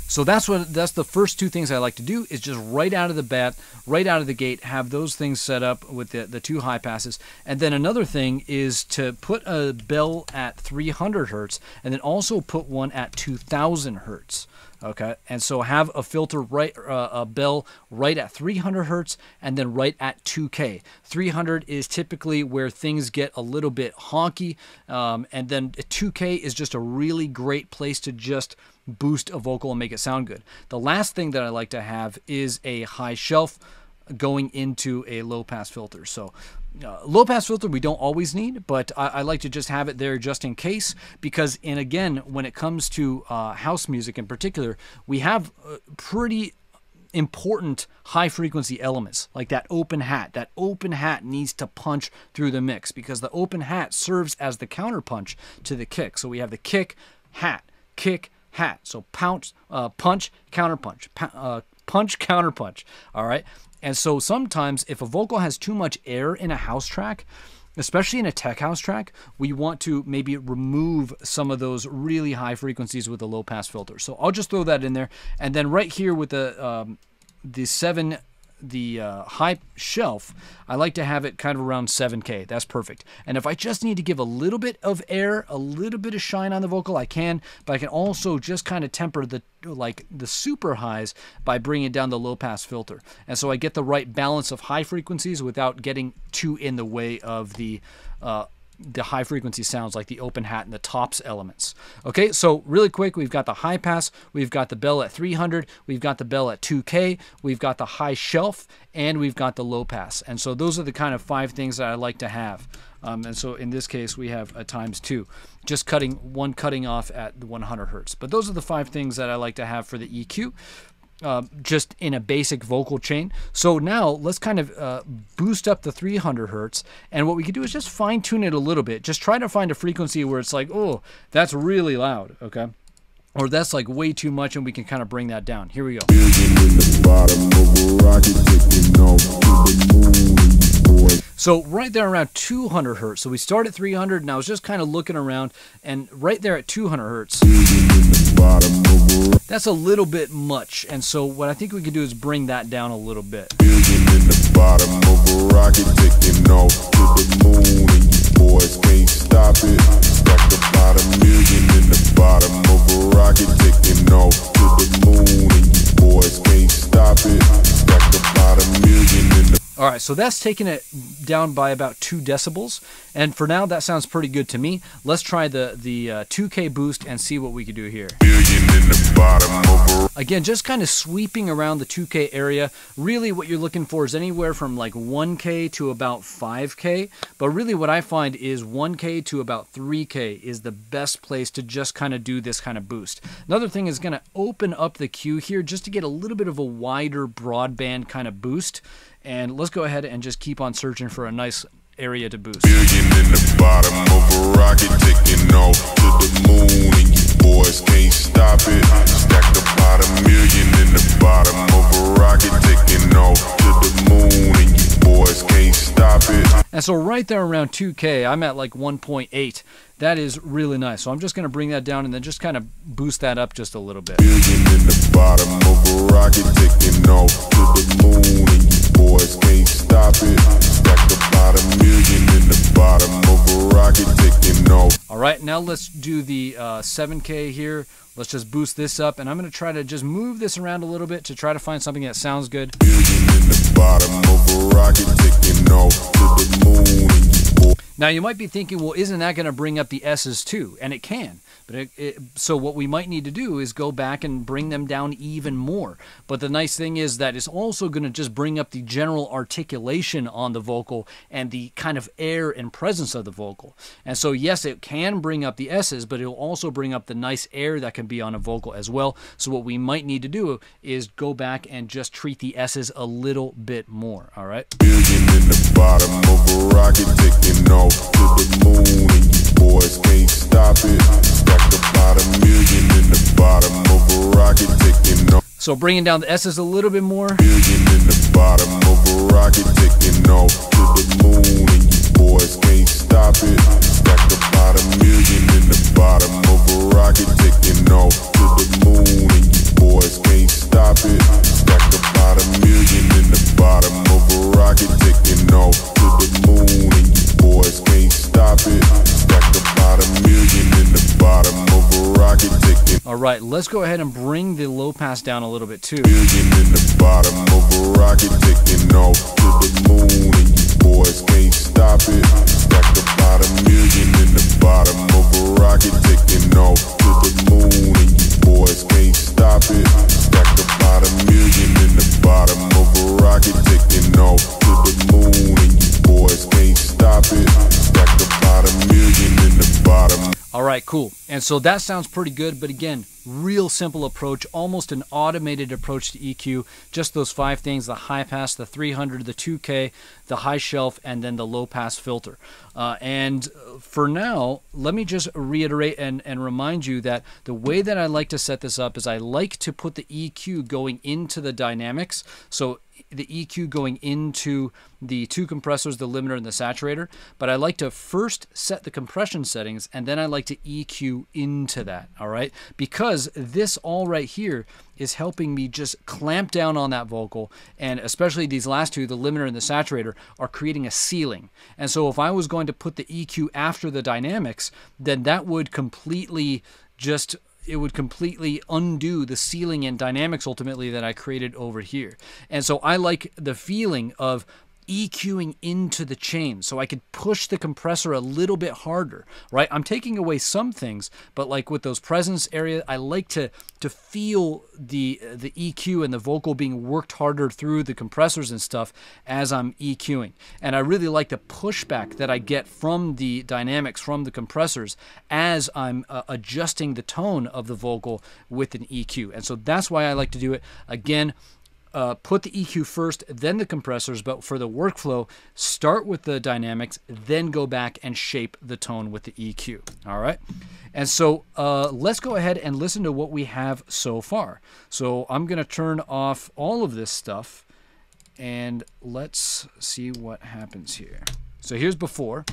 So that's the first two things I like to do, is just right out of the gate, have those things set up with the two high passes. And then another thing is to put a bell at 300 hertz and then also put one at 2000 hertz. Okay, and so have a filter a bell right at 300 hertz and then right at 2K. 300 is typically where things get a little bit honky, and then 2K is just a really great place to just boost a vocal and make it sound good. The last thing that I like to have is a high shelf going into a low pass filter. So low pass filter we don't always need, but I like to just have it there just in case, because, and again, when it comes to house music in particular, we have pretty important high frequency elements like that open hat. That open hat needs to punch through the mix, because the open hat serves as the counter punch to the kick. So we have the kick, hat. So punch, counter punch, punch, counter punch. All right. And so sometimes if a vocal has too much air in a house track, especially in a tech house track, we want to maybe remove some of those really high frequencies with a low pass filter. So I'll just throw that in there. And then right here with the high shelf, I like to have it kind of around 7K. That's perfect. And if I just need to give a little bit of air, a little bit of shine on the vocal, I can, but I can also just kind of temper the super highs by bringing down the low pass filter. And so I get the right balance of high frequencies without getting too in the way of the high frequency sounds like the open hat and the tops elements. Okay, so really quick, we've got the high pass, we've got the bell at 300, we've got the bell at 2K, we've got the high shelf, and we've got the low pass. And so those are the kind of five things that I like to have. And so in this case, we have a ×2, just cutting off at the 100 hertz. But those are the five things that I like to have for the EQ. Just in a basic vocal chain. So now let's kind of boost up the 300 hertz. And what we could do is just fine tune it a little bit. Just try to find a frequency where it's like, oh, that's really loud, okay? Or that's like way too much, and we can kind of bring that down. Here we go. So right there around 200 hertz. So we start at 300, and I was just kind of looking around, and right there at 200 hertz. That's a little bit much, and so what I think we can do is bring that down a little bit. All right, so that's taking it down by about 2 decibels, and for now that sounds pretty good to me. Let's try the 2K boost and see what we can do here. Again, just kind of sweeping around the 2K area. Really what you're looking for is anywhere from like 1K to about 5K, but really what I find is 1K to about 3K is the best place to just kind of do this kind of boost. Another thing is going to open up the cue here just to get a little bit of a wider broadband kind of boost. And let's go ahead and just keep on searching for a nice area to boost. And so right there around 2K, I'm at like 1.8. That is really nice. So I'm just going to bring that down and then just kind of boost that up just a little bit. Boys can't stop it. Stacked about a million in the bottom of a rocket taking off. All right, now let's do the 7K here. Let's just boost this up, and I'm going to try to just move this around a little bit to try to find something that sounds good. Now you might be thinking, well, isn't that going to bring up the S's too? And it can. But so what we might need to do is go back and bring them down even more. But the nice thing is that it's also going to just bring up the general articulation on the vocal and the kind of air and presence of the vocal. And so yes, it can bring up the S's, but it'll also bring up the nice air that can be on a vocal as well. So what we might need to do is go back and just treat the S's a little bit more. All right. Boys can't stop it. Stacked about a million in the bottom of a rocket taking off. So bringing down the S's a little bit more. Million in the bottom of a rocket taking off to the moon, and you boys can't stop it. Stacked about a million in the bottom of a rocket taking off to the moon, and you boys Alright, let's go ahead and bring the low pass down a little bit too. Alright, cool. And so that sounds pretty good, but again, real simple approach, almost an automated approach to EQ. Just those five things: the high pass, the 300, the 2K, the high shelf, and then the low pass filter. And for now, let me just reiterate and remind you that the way that I like to set this up is I like to put the EQ going into the dynamics. So the EQ going into the two compressors, the limiter and the saturator, but I like to first set the compression settings and then I like to EQ into that, all right? Because this all right here is helping me just clamp down on that vocal, and especially these last two, the limiter and the saturator, are creating a ceiling. And so if I was going to put the EQ after the dynamics, then that would completely just, it would completely undo the ceiling and dynamics ultimately that I created over here. And so I like the feeling of EQing into the chain, so I could push the compressor a little bit harder, right? I'm taking away some things, but like with those presence area, I like to feel the EQ and the vocal being worked harder through the compressors and stuff as I'm EQing. And I really like the pushback that I get from the dynamics, from the compressors, as I'm adjusting the tone of the vocal with an EQ. And so that's why I like to do it. Again, put the EQ first, then the compressors, but for the workflow, start with the dynamics, then go back and shape the tone with the EQ. All right. And so let's go ahead and listen to what we have so far. So I'm going to turn off all of this stuff and let's see what happens here. So here's before.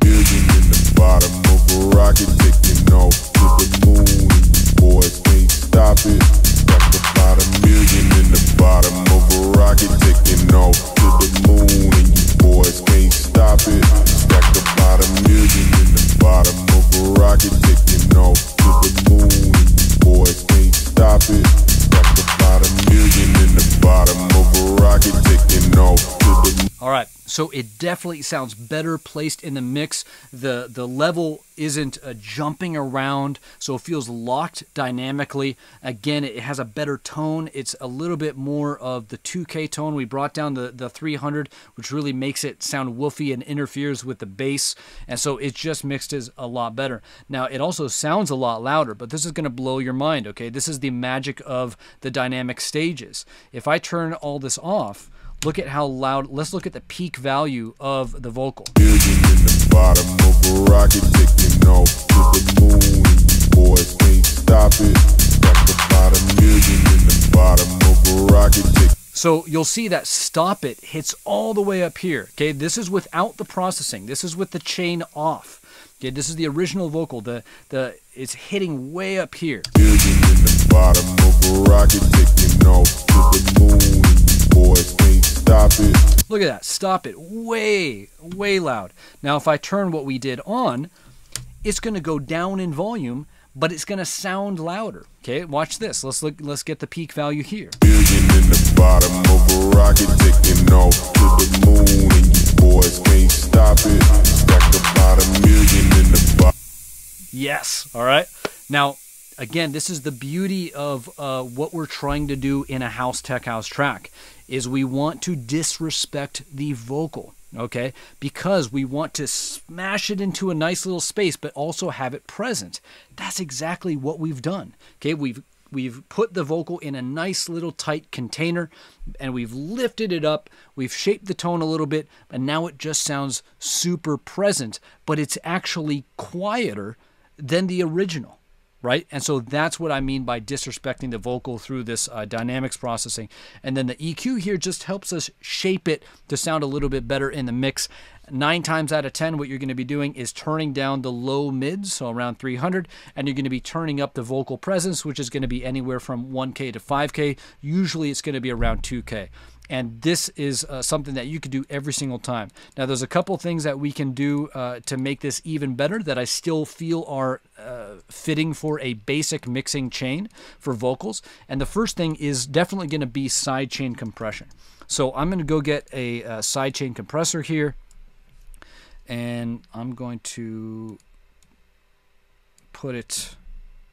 All right, so it definitely sounds better placed in the mix. The level isn't jumping around, so it feels locked dynamically. Again, it has a better tone. It's a little bit more of the 2K tone. We brought down the 300, which really makes it sound woofy and interferes with the bass, and so it just mixes a lot better. Now, it also sounds a lot louder, but this is going to blow your mind, okay? This is the magic of the dynamic stages. If I turn all this off, look at how loud. Let's look at the peak value of the vocal. So you'll see that stop it hits all the way up here. Okay, this is without the processing. This is with the chain off. Okay, this is the original vocal. The it's hitting way up here. Look at that, stop it, way, way loud. Now if I turn what we did on, it's gonna go down in volume, but it's gonna sound louder. Okay, watch this, let's look, let's get the peak value here. Yes, all right. Now, again, this is the beauty of what we're trying to do in a house tech house track, is we want to disrespect the vocal, okay? Because we want to smash it into a nice little space, but also have it present. That's exactly what we've done, okay? We've put the vocal in a nice little tight container, and we've lifted it up, we've shaped the tone a little bit, and now it just sounds super present, but it's actually quieter than the original. Right? And so that's what I mean by disrespecting the vocal through this dynamics processing. And then the EQ here just helps us shape it to sound a little bit better in the mix. 9 times out of 10, what you're going to be doing is turning down the low mids, so around 300, and you're going to be turning up the vocal presence, which is going to be anywhere from 1K to 5K. Usually it's going to be around 2K. And this is something that you could do every single time. Now, there's a couple things that we can do to make this even better that I still feel are fitting for a basic mixing chain for vocals. And the first thing is definitely going to be sidechain compression. So I'm going to go get a sidechain compressor here, and I'm going to put it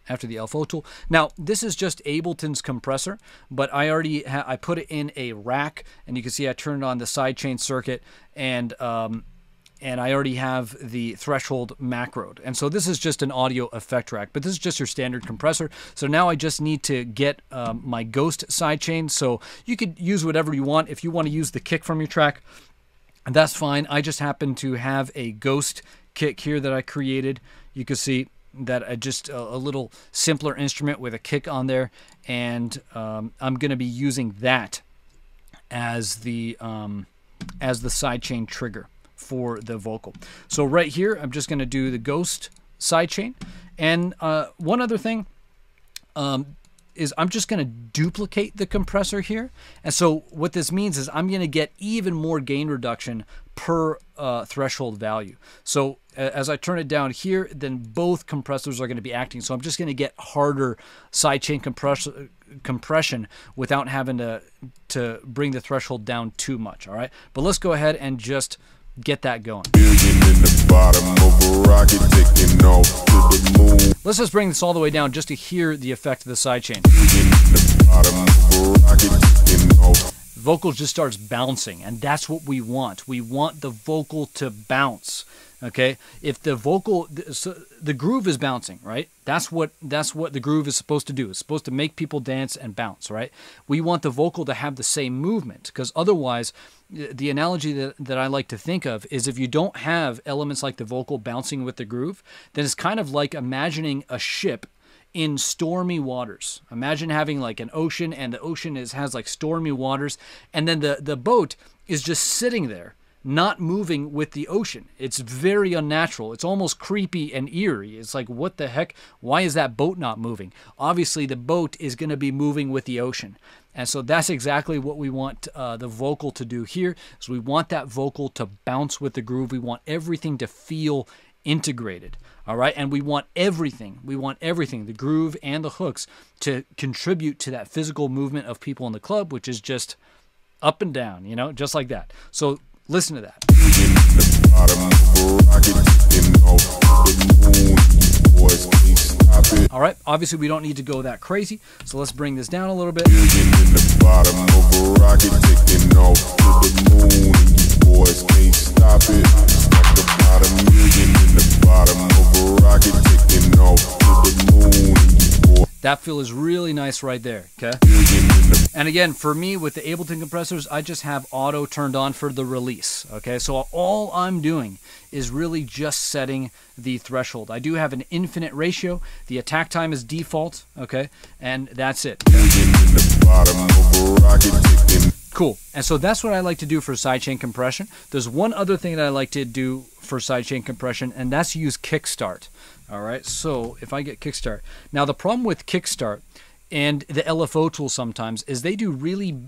after the LFO tool. Now, this is just Ableton's compressor, but I already I put it in a rack, and you can see I turned on the sidechain circuit, and I already have the threshold macroed. And so this is just an audio effect rack, but this is just your standard compressor. So now I just need to get my ghost sidechain. So you could use whatever you want. If you want to use the kick from your track, that's fine. I just happen to have a ghost kick here that I created. You can see that just a little simpler instrument with a kick on there, and I'm going to be using that as the sidechain trigger for the vocal. So right here, I'm just going to do the ghost sidechain. And one other thing is I'm just going to duplicate the compressor here. And so what this means is I'm going to get even more gain reduction per threshold value. So as I turn it down here, then both compressors are going to be acting. So I'm just going to get harder sidechain compression without having to bring the threshold down too much. All right, but let's go ahead and just get that going. Let's just bring this all the way down just to hear the effect of the sidechain. Vocal just starts bouncing, and that's what we want. We want the vocal to bounce. Okay, if the vocal, so the groove is bouncing, right? That's what the groove is supposed to do. It's supposed to make people dance and bounce, right? We want the vocal to have the same movement, because otherwise, the analogy that I like to think of is if you don't have elements like the vocal bouncing with the groove, then it's kind of like imagining a ship in stormy waters. Imagine having like an ocean, and the ocean has like stormy waters, and then the boat is just sitting there, not moving with the ocean. It's very unnatural. It's almost creepy and eerie. It's like, what the heck? Why is that boat not moving? Obviously, the boat is going to be moving with the ocean. And so that's exactly what we want the vocal to do here. So we want that vocal to bounce with the groove. We want everything to feel integrated. All right. And we want everything, the groove and the hooks, to contribute to that physical movement of people in the club, which is just up and down, you know, just like that. So listen to that. All right, obviously we don't need to go that crazy, so let's bring this down a little bit. That feel is really nice right there, okay? And again, for me, with the Ableton compressors, I just have auto turned on for the release, okay? So all I'm doing is really just setting the threshold. I do have an infinite ratio. The attack time is default, okay? And that's it. Cool. And so that's what I like to do for sidechain compression. There's one other thing that I like to do for sidechain compression, and that's use Kickstart. All right, so if I get Kickstart. Now, the problem with Kickstart and the LFO tool sometimes is they do really,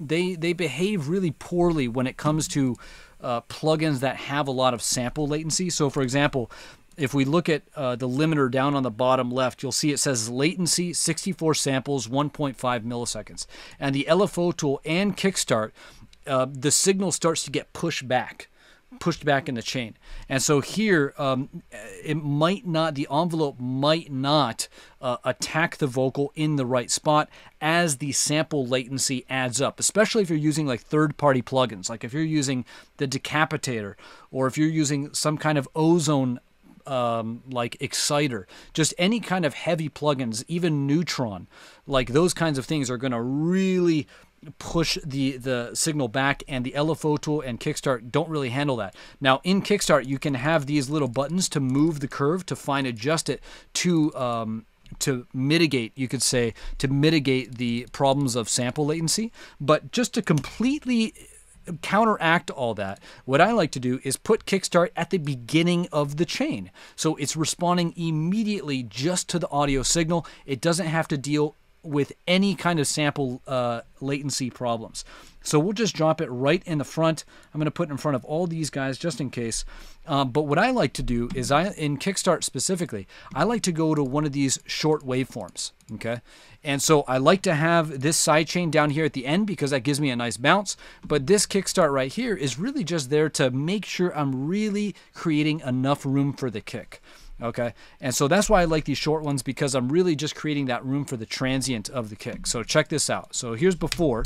they behave really poorly when it comes to plugins that have a lot of sample latency. So, for example, if we look at the limiter down on the bottom left, you'll see it says latency 64 samples, 1.5 milliseconds. And the LFO tool and Kickstart, the signal starts to get pushed back in the chain. And so here, it might not, the envelope might not attack the vocal in the right spot as the sample latency adds up, especially if you're using like third-party plugins, like if you're using the Decapitator, or if you're using some kind of Ozone like exciter, just any kind of heavy plugins, even Neutron, like those kinds of things are going to really push the signal back, and the LFO tool and Kickstart don't really handle that. Now in Kickstart, you can have these little buttons to move the curve, to fine adjust it, to mitigate, you could say, to mitigate the problems of sample latency. But just to completely counteract all that, what I like to do is put Kickstart at the beginning of the chain, so it's responding immediately just to the audio signal. It doesn't have to deal with any kind of sample latency problems. So we'll just drop it right in the front. I'm going to put it in front of all these guys just in case. But what I like to do is, in Kickstart specifically, I like to go to one of these short waveforms. Okay, and so I like to have this sidechain down here at the end because that gives me a nice bounce. But this kickstart right here is really just there to make sure I'm really creating enough room for the kick. Okay, and so that's why I like these short ones, because I'm really just creating that room for the transient of the kick. So check this out. So here's before.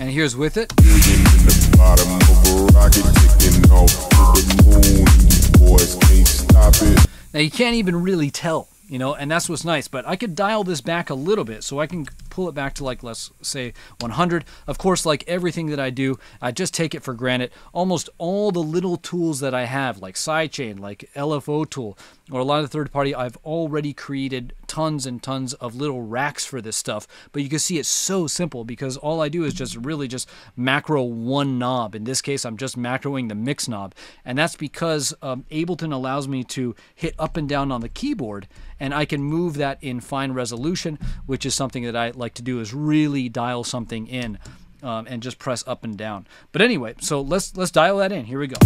And here's with it. Now you can't even really tell, you know, and that's what's nice. But I could dial this back a little bit, so I can pull it back to, like, let's say 100. Of course, like everything that I do, I just take it for granted. Almost all the little tools that I have, like sidechain, like LFO tool, or a lot of third party, I've already created tons and tons of little racks for this stuff. But you can see it's so simple because all I do is just really just macro one knob. In this case, I'm just macroing the mix knob. And that's because Ableton allows me to hit up and down on the keyboard, and I can move that in fine resolution, which is something that I like to do, is really dial something in and just press up and down. But anyway, so let's dial that in. Here we go.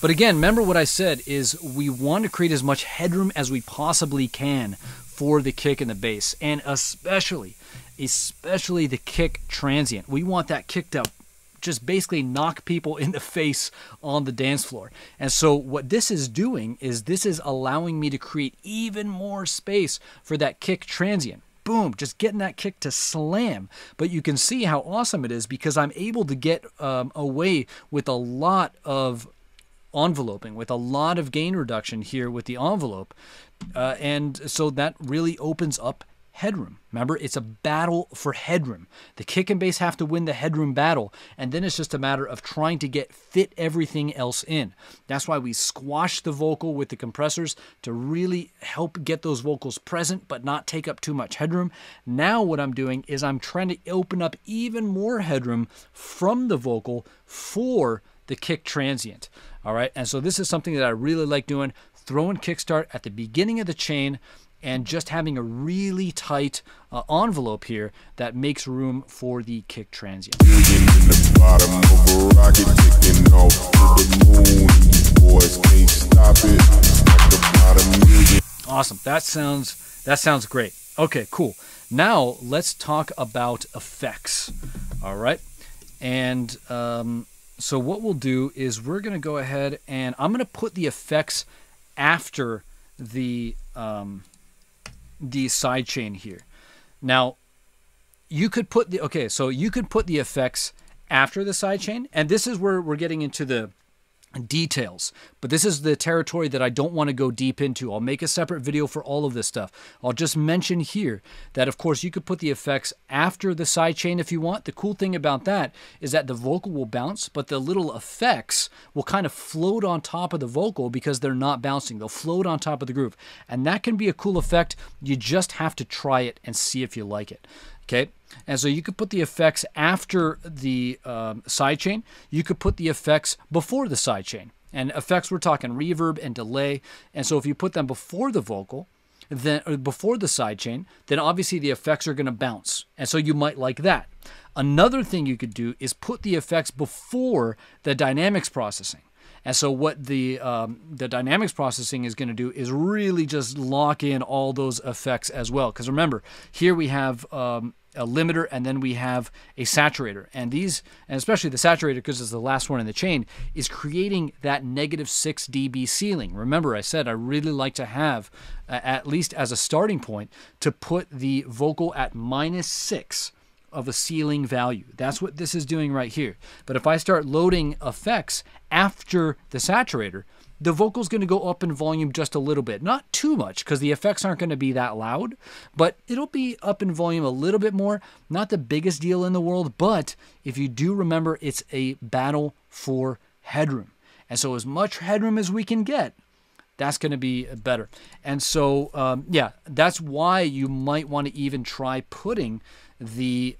But again, remember what I said is we want to create as much headroom as we possibly can for the kick and the bass, and especially the kick transient. We want that kick to just basically knock people in the face on the dance floor. And so what this is doing is this is allowing me to create even more space for that kick transient. Boom, just getting that kick to slam. But you can see how awesome it is because I'm able to get away with a lot of enveloping, with a lot of gain reduction here with the envelope. And so that really opens up headroom. Remember, it's a battle for headroom. The kick and bass have to win the headroom battle, and then it's just a matter of trying to fit everything else in. That's why we squash the vocal with the compressors to really help get those vocals present but not take up too much headroom. Now what I'm doing is I'm trying to open up even more headroom from the vocal for the kick transient. All right, and so this is something that I really like doing, throwing kickstart at the beginning of the chain and just having a really tight envelope here that makes room for the kick transient. Awesome, that sounds great. Okay, cool. Now let's talk about effects. All right, and so what we'll do is we're gonna go ahead and I'm gonna put the effects after the side chain here. Now you could put the effects after the side chain, and this is where we're getting into the details, but this is the territory that I don't want to go deep into. I'll make a separate video for all of this stuff. I'll just mention here that of course you could put the effects after the side chain if you want. The cool thing about that is that the vocal will bounce, but the little effects will kind of float on top of the vocal because they're not bouncing. They'll float on top of the groove, and that can be a cool effect. You just have to try it and see if you like it. Okay, and so you could put the effects after the sidechain. You could put the effects before the sidechain. And effects, we're talking reverb and delay. And so if you put them before the vocal, then or before the sidechain, then obviously the effects are going to bounce. And so you might like that. Another thing you could do is put the effects before the dynamics processing. And so what the dynamics processing is going to do is really just lock in all those effects as well. Because remember, here we have a limiter, and then we have a saturator, and these, and especially the saturator, because it's the last one in the chain, is creating that -6 dB ceiling. Remember, I said I really like to have, at least as a starting point, to put the vocal at -6 of a ceiling value. That's what this is doing right here. But if I start loading effects after the saturator, the vocal's going to go up in volume just a little bit. Not too much, because the effects aren't going to be that loud, but it'll be up in volume a little bit more. Not the biggest deal in the world, but if you do remember, it's a battle for headroom. And so as much headroom as we can get, that's going to be better. And so, yeah, that's why you might want to even try putting the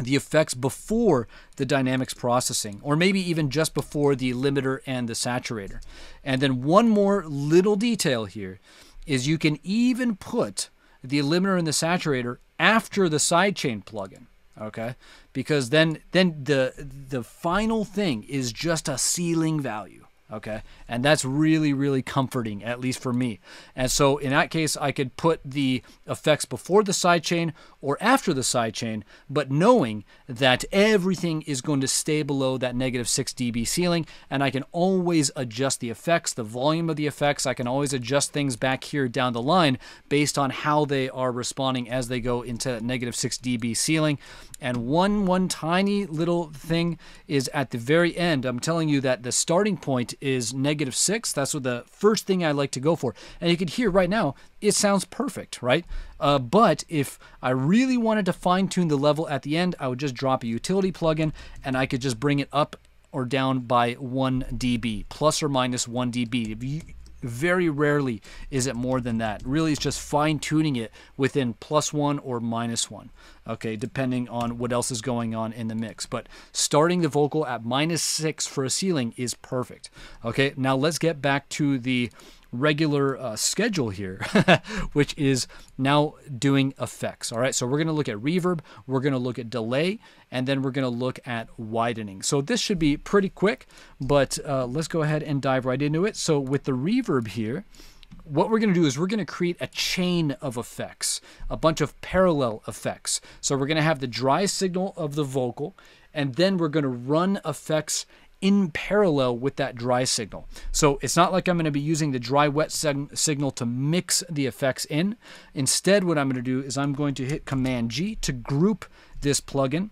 effects before the dynamics processing, or maybe even just before the limiter and the saturator. And then one more little detail here is you can even put the limiter and the saturator after the sidechain plugin, okay? Because then the final thing is just a ceiling value, okay? And that's really, really comforting, at least for me. And so in that case, I could put the effects before the sidechain or after the sidechain, but knowing that everything is going to stay below that -6 dB ceiling, and I can always adjust the effects, the volume of the effects. I can always adjust things back here down the line based on how they are responding as they go into that -6 dB ceiling. And one tiny little thing is at the very end, I'm telling you that the starting point is -6. That's what the first thing I like to go for. And you can hear right now, it sounds perfect, right? But if I really wanted to fine tune the level at the end, I would just drop a utility plugin and I could just bring it up or down by 1 dB, plus or minus 1 dB. Very rarely is it more than that. Really, it's just fine tuning it within +1 or -1, okay, depending on what else is going on in the mix. But starting the vocal at -6 for a ceiling is perfect. Okay, now let's get back to the regular schedule here, which is now doing effects. All right, so we're going to look at reverb, we're going to look at delay, and then we're going to look at widening. So this should be pretty quick, but let's go ahead and dive right into it. So with the reverb here, what we're going to do is we're going to create a chain of effects, a bunch of parallel effects. So we're going to have the dry signal of the vocal, and then we're going to run effects in parallel with that dry signal. So it's not like I'm going to be using the dry wet signal to mix the effects in. Instead, what I'm going to do is I'm going to hit Command G to group this plugin.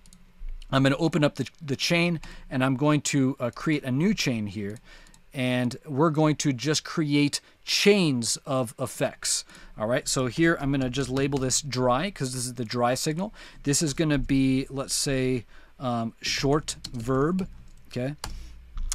I'm going to open up the chain, and I'm going to create a new chain here, and we're going to just create chains of effects. All right, so here I'm going to just label this dry because this is the dry signal. This is going to be, let's say, short verb. Okay,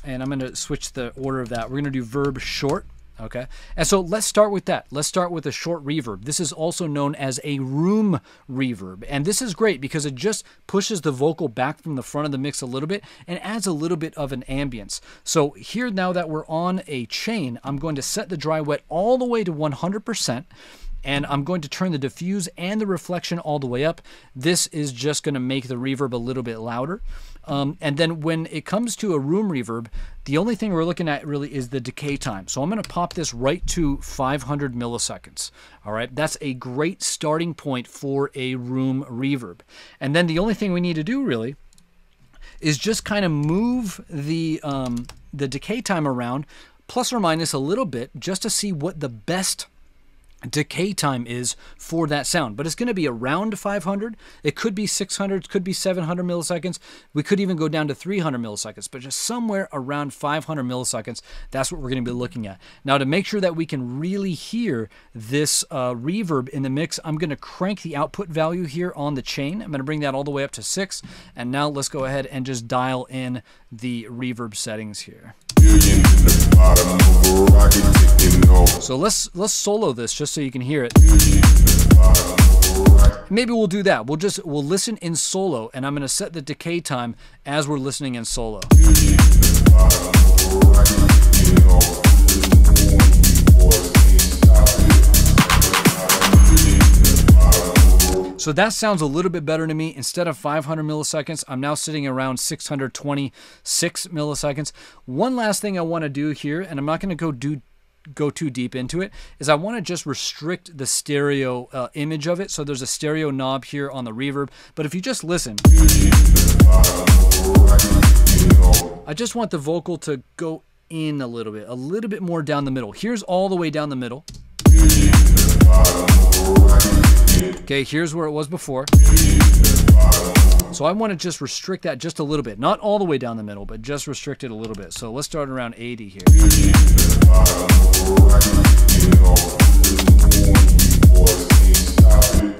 and I'm going to switch the order of that. We're going to do verb short. Okay, and so let's start with that. Let's start with a short reverb. This is also known as a room reverb. And this is great because it just pushes the vocal back from the front of the mix a little bit and adds a little bit of an ambience. So here, now that we're on a chain, I'm going to set the dry wet all the way to 100%. And I'm going to turn the diffuse and the reflection all the way up. This is just going to make the reverb a little bit louder. And then when it comes to a room reverb, the only thing we're looking at really is the decay time. So I'm going to pop this right to 500 milliseconds. All right, that's a great starting point for a room reverb. And then the only thing we need to do really is just kind of move the decay time around, plus or minus a little bit, just to see what the best decay time is for that sound. But it's going to be around 500. It could be 600, it could be 700 milliseconds. We could even go down to 300 milliseconds, but just somewhere around 500 milliseconds, that's what we're going to be looking at. Now, to make sure that we can really hear this reverb in the mix, I'm going to crank the output value here on the chain. I'm going to bring that all the way up to 6. And now let's go ahead and just dial in the reverb settings here. So let's solo this just so you can hear it. Maybe we'll do that. We'll listen in solo, and I'm going to set the decay time as we're listening in solo. So that sounds a little bit better to me. Instead of 500 milliseconds, I'm now sitting around 626 milliseconds. One last thing I want to do here, and I'm not going to go too deep into it, is I want to just restrict the stereo image of it. So there's a stereo knob here on the reverb. But if you just listen, I just want the vocal to go in a little bit more down the middle. Here's all the way down the middle. Okay, here's where it was before. So I want to just restrict that just a little bit. Not all the way down the middle, but just restrict it a little bit. So let's start around 80 here.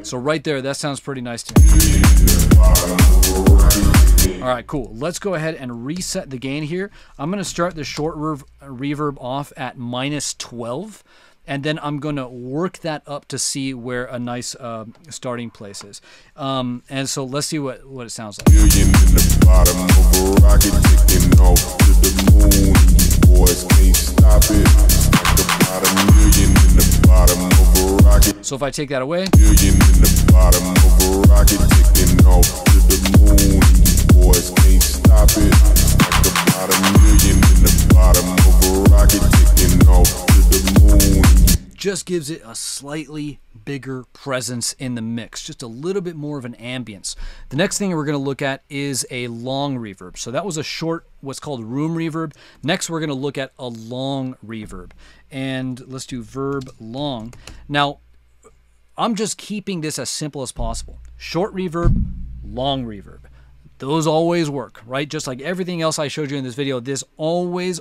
So right there, that sounds pretty nice to me. All right, cool. Let's go ahead and reset the gain here. I'm going to start the short reverb off at -12. and then I'm going to work that up to see where a nice starting place is. And so let's see what it sounds like. So if I take that away, just gives it a slightly bigger presence in the mix, just a little bit more of an ambience. The next thing we're going to look at is a long reverb. So that was a short, what's called room reverb. Next, we're going to look at a long reverb. And let's do verb long. Now, I'm just keeping this as simple as possible. Short reverb, long reverb. Those always work, right? Just like everything else I showed you in this video, this always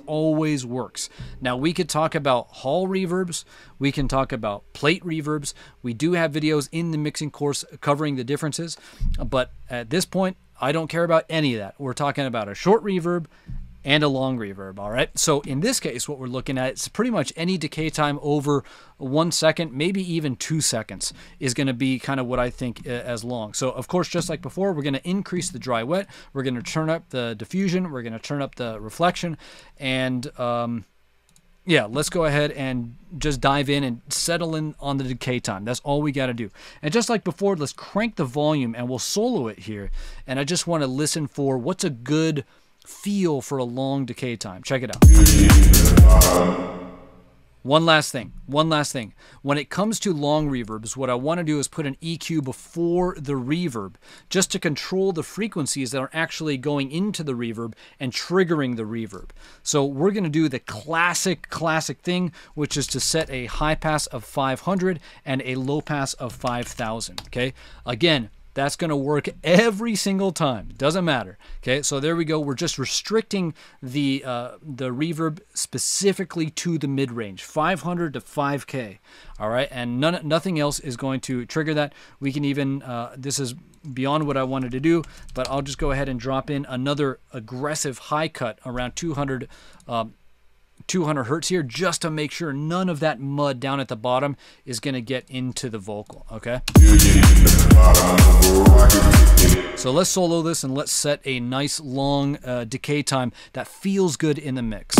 works. Now, we could talk about hall reverbs. We can talk about plate reverbs. We do have videos in the mixing course covering the differences. But at this point, I don't care about any of that. We're talking about a short reverb and a long reverb, all right? So in this case, what we're looking at is pretty much any decay time over 1 second, maybe even 2 seconds is gonna be kind of what I think as long. So of course, just like before, we're gonna increase the dry wet, we're gonna turn up the diffusion, we're gonna turn up the reflection, and yeah, let's go ahead and just dive in and settle in on the decay time. That's all we got to do. And just like before, let's crank the volume and we'll solo it here. And I just want to listen for what's a good feel for a long decay time. Check it out. One last thing. When it comes to long reverbs, what I want to do is put an EQ before the reverb just to control the frequencies that are actually going into the reverb and triggering the reverb. So we're going to do the classic thing, which is to set a high pass of 500 and a low pass of 5,000. Okay. Again, that's going to work every single time. Doesn't matter. Okay, so there we go. We're just restricting the reverb specifically to the mid-range, 500 to 5K. All right, and nothing else is going to trigger that. We can even, this is beyond what I wanted to do, but I'll just go ahead and drop in another aggressive high cut around 200 hertz here, just to make sure none of that mud down at the bottom is going to get into the vocal. Okay, so let's solo this and let's set a nice long decay time that feels good in the mix.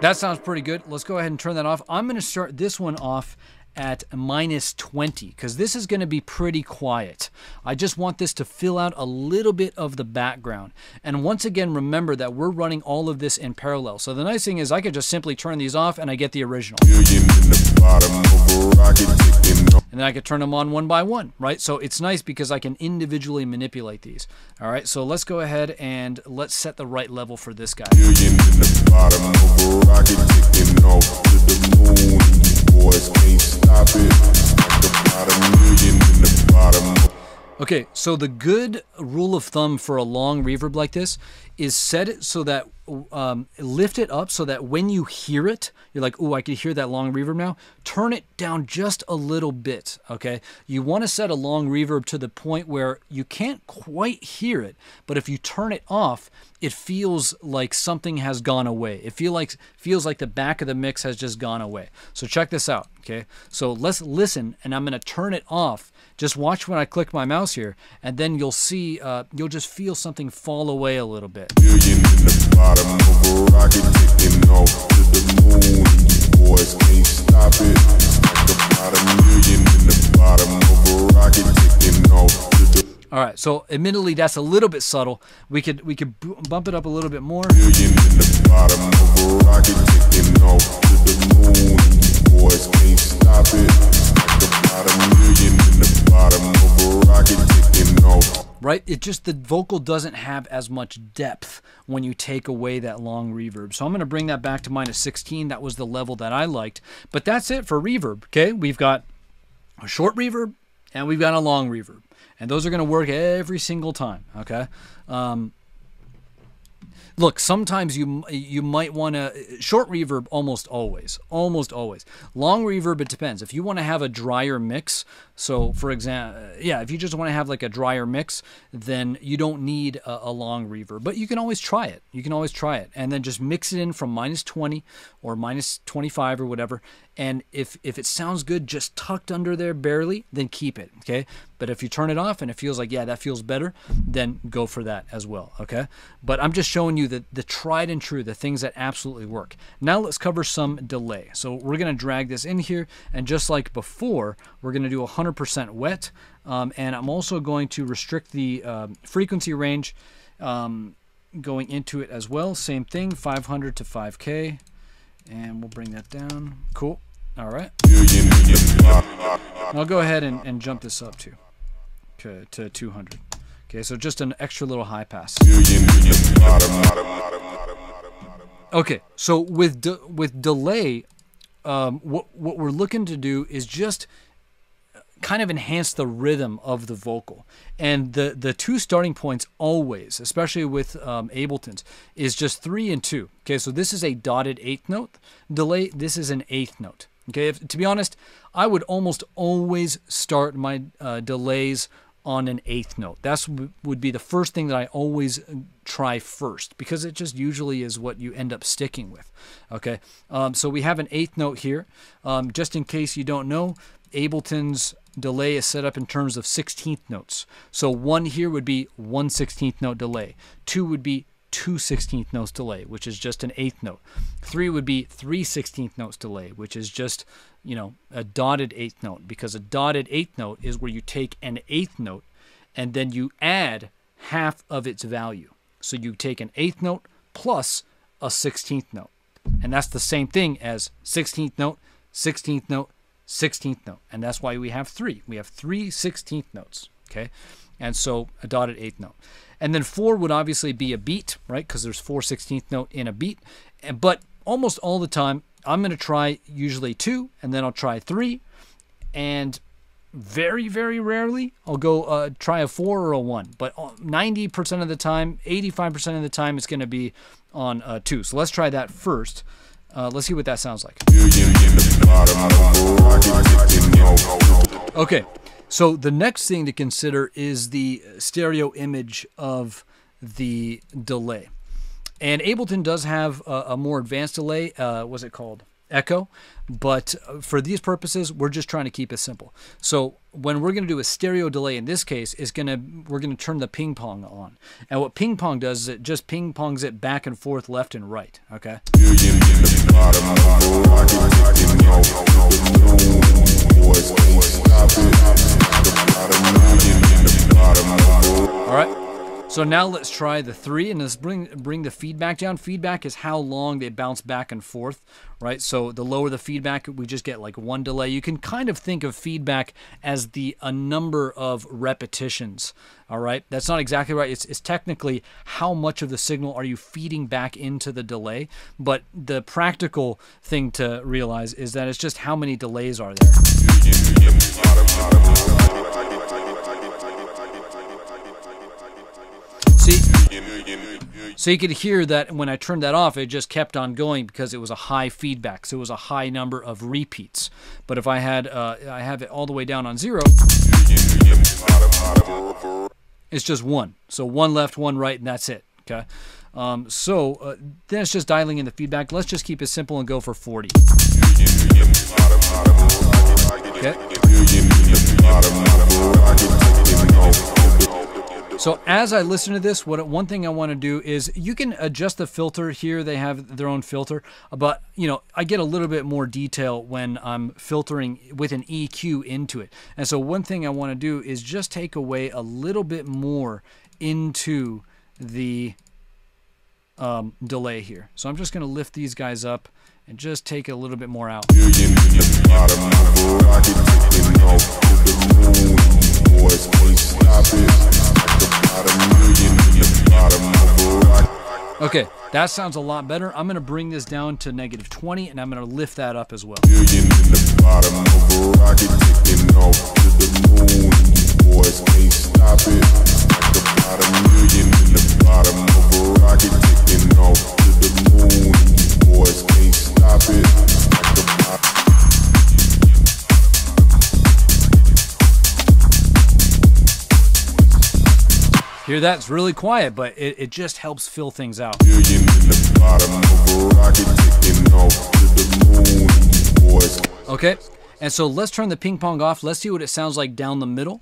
That sounds pretty good. Let's go ahead and turn that off. I'm going to start this one off at -20 because this is going to be pretty quiet. I just want this to fill out a little bit of the background. And once again, remember that we're running all of this in parallel. So the nice thing is I could just simply turn these off and I get the original. And then I could turn them on one by one, right? So it's nice because I can individually manipulate these. All right, so let's go ahead and let's set the right level for this guy. Okay, so the good rule of thumb for a long reverb like this is set it so that, lift it up so that when you hear it, you're like, oh, I can hear that long reverb now. Turn it down just a little bit, okay? You want to set a long reverb to the point where you can't quite hear it, but if you turn it off, it feels like something has gone away. It feels like the back of the mix has just gone away. So check this out, okay? So let's listen, and I'm going to turn it off. Just watch when I click my mouse here, and then you'll see, you'll just feel something fall away a little bit. All right, so admittedly that's a little bit subtle. We could bump it up a little bit more. right? It just, the vocal doesn't have as much depth when you take away that long reverb. So I'm going to bring that back to -16. That was the level that I liked. But that's it for reverb, okay? We've got a short reverb and we've got a long reverb. And those are going to work every single time, okay? Look, sometimes you might want to... Short reverb, almost always. Almost always. Long reverb, it depends. If you want to have a drier mix, so for example... Yeah, if you just want to have like a drier mix, then you don't need a long reverb. But you can always try it. You can always try it. And then just mix it in from -20 or -25 or whatever. And if it sounds good, just tucked under there barely, then keep it, okay? But if you turn it off and it feels like, yeah, that feels better, then go for that as well, okay? But I'm just showing you the tried and true, the things that absolutely work. Now let's cover some delay. So we're gonna drag this in here, and just like before, we're gonna do 100% wet, and I'm also going to restrict the frequency range going into it as well. Same thing, 500 to 5K, and we'll bring that down, cool. All right. I'll go ahead and jump this up too, okay, to 200. Okay, so just an extra little high pass. Okay, so with delay, what we're looking to do is just kind of enhance the rhythm of the vocal. And the two starting points always, especially with Ableton's, is just 3 and 2. Okay, so this is a dotted 8th note delay. This is an 8th note. Okay, if, to be honest, I would almost always start my delays on an 8th note. That would be the first thing that I always try first, because it just usually is what you end up sticking with. Okay, so we have an 8th note here. Just in case you don't know, Ableton's delay is set up in terms of 16th notes. So 1 here would be 1/16th note delay. 2 would be 2/16th notes delay, which is just an 8th note. 3 would be 3/16th notes delay, which is just, you know, a dotted 8th note, because a dotted 8th note is where you take an 8th note and then you add half of its value. So you take an 8th note plus a 16th note, and that's the same thing as 16th note, 16th note, 16th note, and that's why we have 3. We have 3/16th notes, okay? And so a dotted 8th note. And then 4 would obviously be a beat, right? Because there's 4/16th note in a beat. But almost all the time, I'm going to try usually 2, and then I'll try 3. And very, very rarely, I'll go try a 4 or a 1. But 90% of the time, 85% of the time, it's going to be on 2. So let's try that first. Let's see what that sounds like. Okay. So the next thing to consider is the stereo image of the delay. And Ableton does have a more advanced delay, what's it called? Echo. But for these purposes, we're just trying to keep it simple. So when we're going to do a stereo delay in this case, we're going to turn the ping pong on. And what ping pong does is it just ping pongs it back and forth, left and right, okay? All right, so now let's try the 3, and let's bring the feedback down. Feedback is how long they bounce back and forth, right? So the lower the feedback, we just get like 1 delay. You can kind of think of feedback as a number of repetitions, all right? That's not exactly right. It's technically how much of the signal are you feeding back into the delay, but the practical thing to realize is that it's just how many delays are there. So you could hear that when I turned that off, it just kept on going because it was a high feedback. So it was a high number of repeats. But if I had, I have it all the way down on 0, it's just 1. So 1 left, 1 right, and that's it. Okay. So then it's just dialing in the feedback. Let's just keep it simple and go for 40. Okay. So as I listen to this, one thing I want to do is you can adjust the filter here. They have their own filter, but you know, I get a little bit more detail when I'm filtering with an EQ into it. And so one thing I want to do is just take away a little bit more into the delay here. So I'm just going to lift these guys up and just take a little bit more out. boys, please stop it. About a million in the bottom of a rock. Okay, that sounds a lot better. I'm gonna bring this down to -20 and I'm gonna lift that up as well. Million in the bottom of a rocket, taking off to the moon. You boys, please stop it. About a million in the bottom of a rocket, taking off to the moon. You boys, please stop it. Hear that? It's really quiet, but it just helps fill things out. Okay, and so let's turn the ping pong off. Let's see what it sounds like down the middle.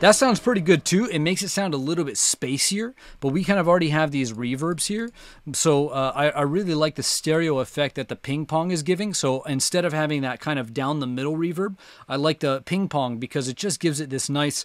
That sounds pretty good too. It makes it sound a little bit spacier, but we kind of already have these reverbs here. So I really like the stereo effect that the ping pong is giving. So instead of having that kind of down the middle reverb, I like the ping pong because it just gives it this nice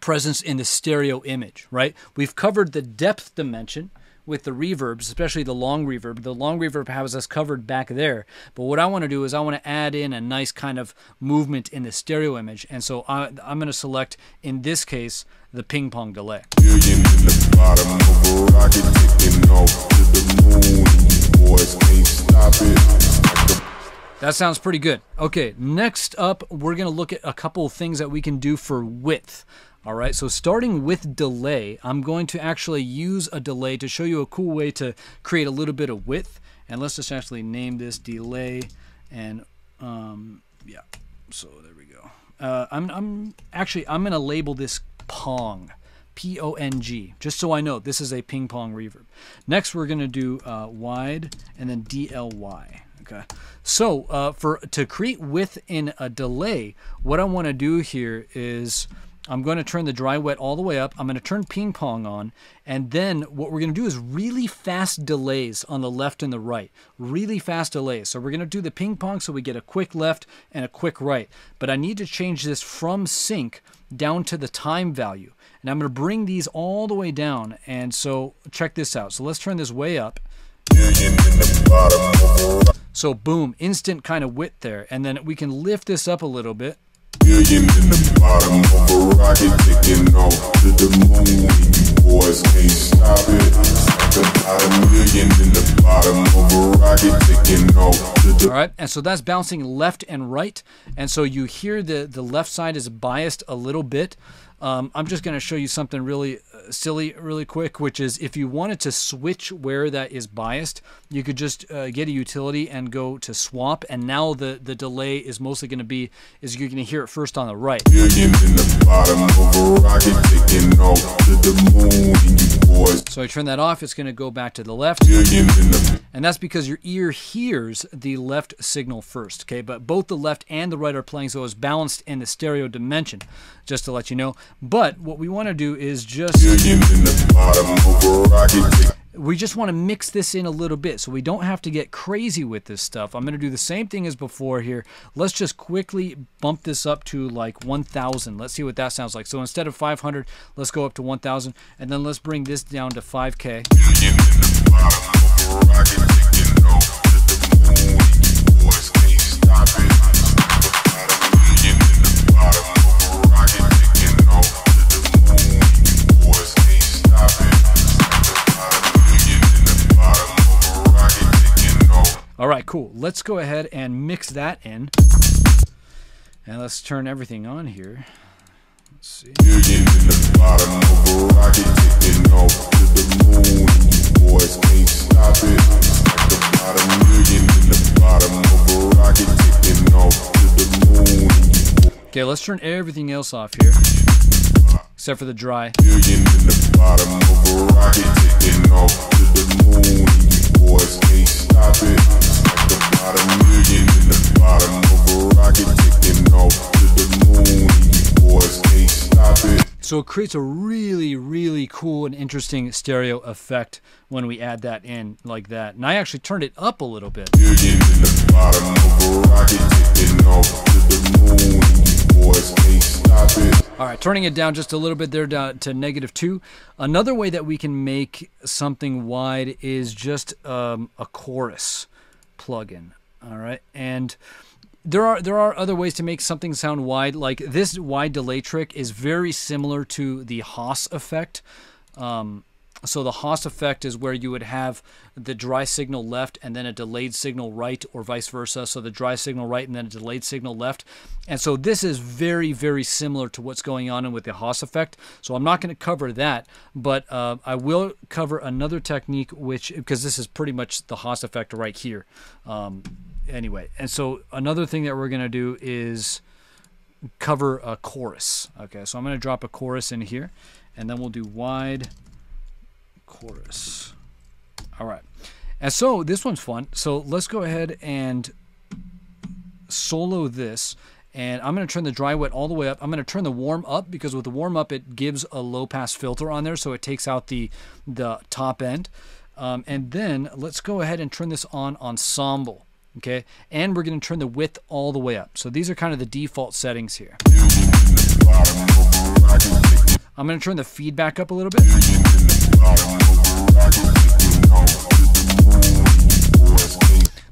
presence in the stereo image, right? We've covered the depth dimension with the reverbs, especially the long reverb. The long reverb has us covered back there. But what I want to do is I want to add in a nice kind of movement in the stereo image. And so I'm going to select, in this case, the ping pong delay. That sounds pretty good. Okay, next up, we're going to look at a couple of things that we can do for width. All right, so starting with delay, I'm going to actually use a delay to show you a cool way to create a little bit of width. And let's just actually name this delay. And yeah, so there we go. I'm going to label this pong, P-O-N-G, just so I know this is a ping pong reverb. Next, we're going to do wide and then D-L-Y. Okay, so to create width in a delay, what I want to do here is I'm going to turn the dry wet all the way up. I'm going to turn ping pong on. And then what we're going to do is really fast delays on the left and the right. Really fast delays. So we're going to do the ping pong so we get a quick left and a quick right. But I need to change this from sync down to the time value. And I'm going to bring these all the way down. And so check this out. So let's turn this way up. So boom, instant kind of width there. And then we can lift this up a little bit. Million in the bottom of a rocket, taking off to the moon. You boys can't stop it. About a million in the bottom of a rocket, taking off to the... All right, and so that's bouncing left and right. And so you hear the left side is biased a little bit. I'm just going to show you something really silly really quick, which is if you wanted to switch where that is biased, you could just get a utility and go to swap. And now the delay is mostly going to be, is you're going to hear it first on the right. So I turn that off. It's going to go back to the left. And that's because your ear hears the left signal first. Okay, but both the left and the right are playing, so it's balanced in the stereo dimension, just to let you know. But what we want to do is just, we just want to mix this in a little bit so we don't have to get crazy with this stuff. I'm going to do the same thing as before here. Let's just quickly bump this up to like 1,000. Let's see what that sounds like. So instead of 500, let's go up to 1,000. And then let's bring this down to 5K. All right, cool. Let's go ahead and mix that in. And let's turn everything on here. Let's see. Okay, let's turn everything else off here, except for the dry. So it creates a really, really cool and interesting stereo effect when we add that in like that. And I actually turned it up a little bit. All right, turning it down just a little bit there down to -2. Another way that we can make something wide is just a chorus. plugin. All right, and there are other ways to make something sound wide. Like this wide delay trick is very similar to the Haas effect. So the Haas effect is where you would have the dry signal left and then a delayed signal right, or vice versa. So the dry signal right and then a delayed signal left. And so this is very, very similar to what's going on with the Haas effect. So I'm not going to cover that, but I will cover another technique, which, because this is pretty much the Haas effect right here. Anyway, and so another thing that we're going to do is cover a chorus. Okay, so I'm going to drop a chorus in here, and then we'll do wide chorus. All right, and so this one's fun, so let's go ahead and solo this, and I'm going to turn the dry wet all the way up. I'm going to turn the warm up, because with the warm up it gives a low pass filter on there, so it takes out the top end, and then let's go ahead and turn this on ensemble. Okay, and we're going to turn the width all the way up. So these are kind of the default settings here. I'm going to turn the feedback up a little bit.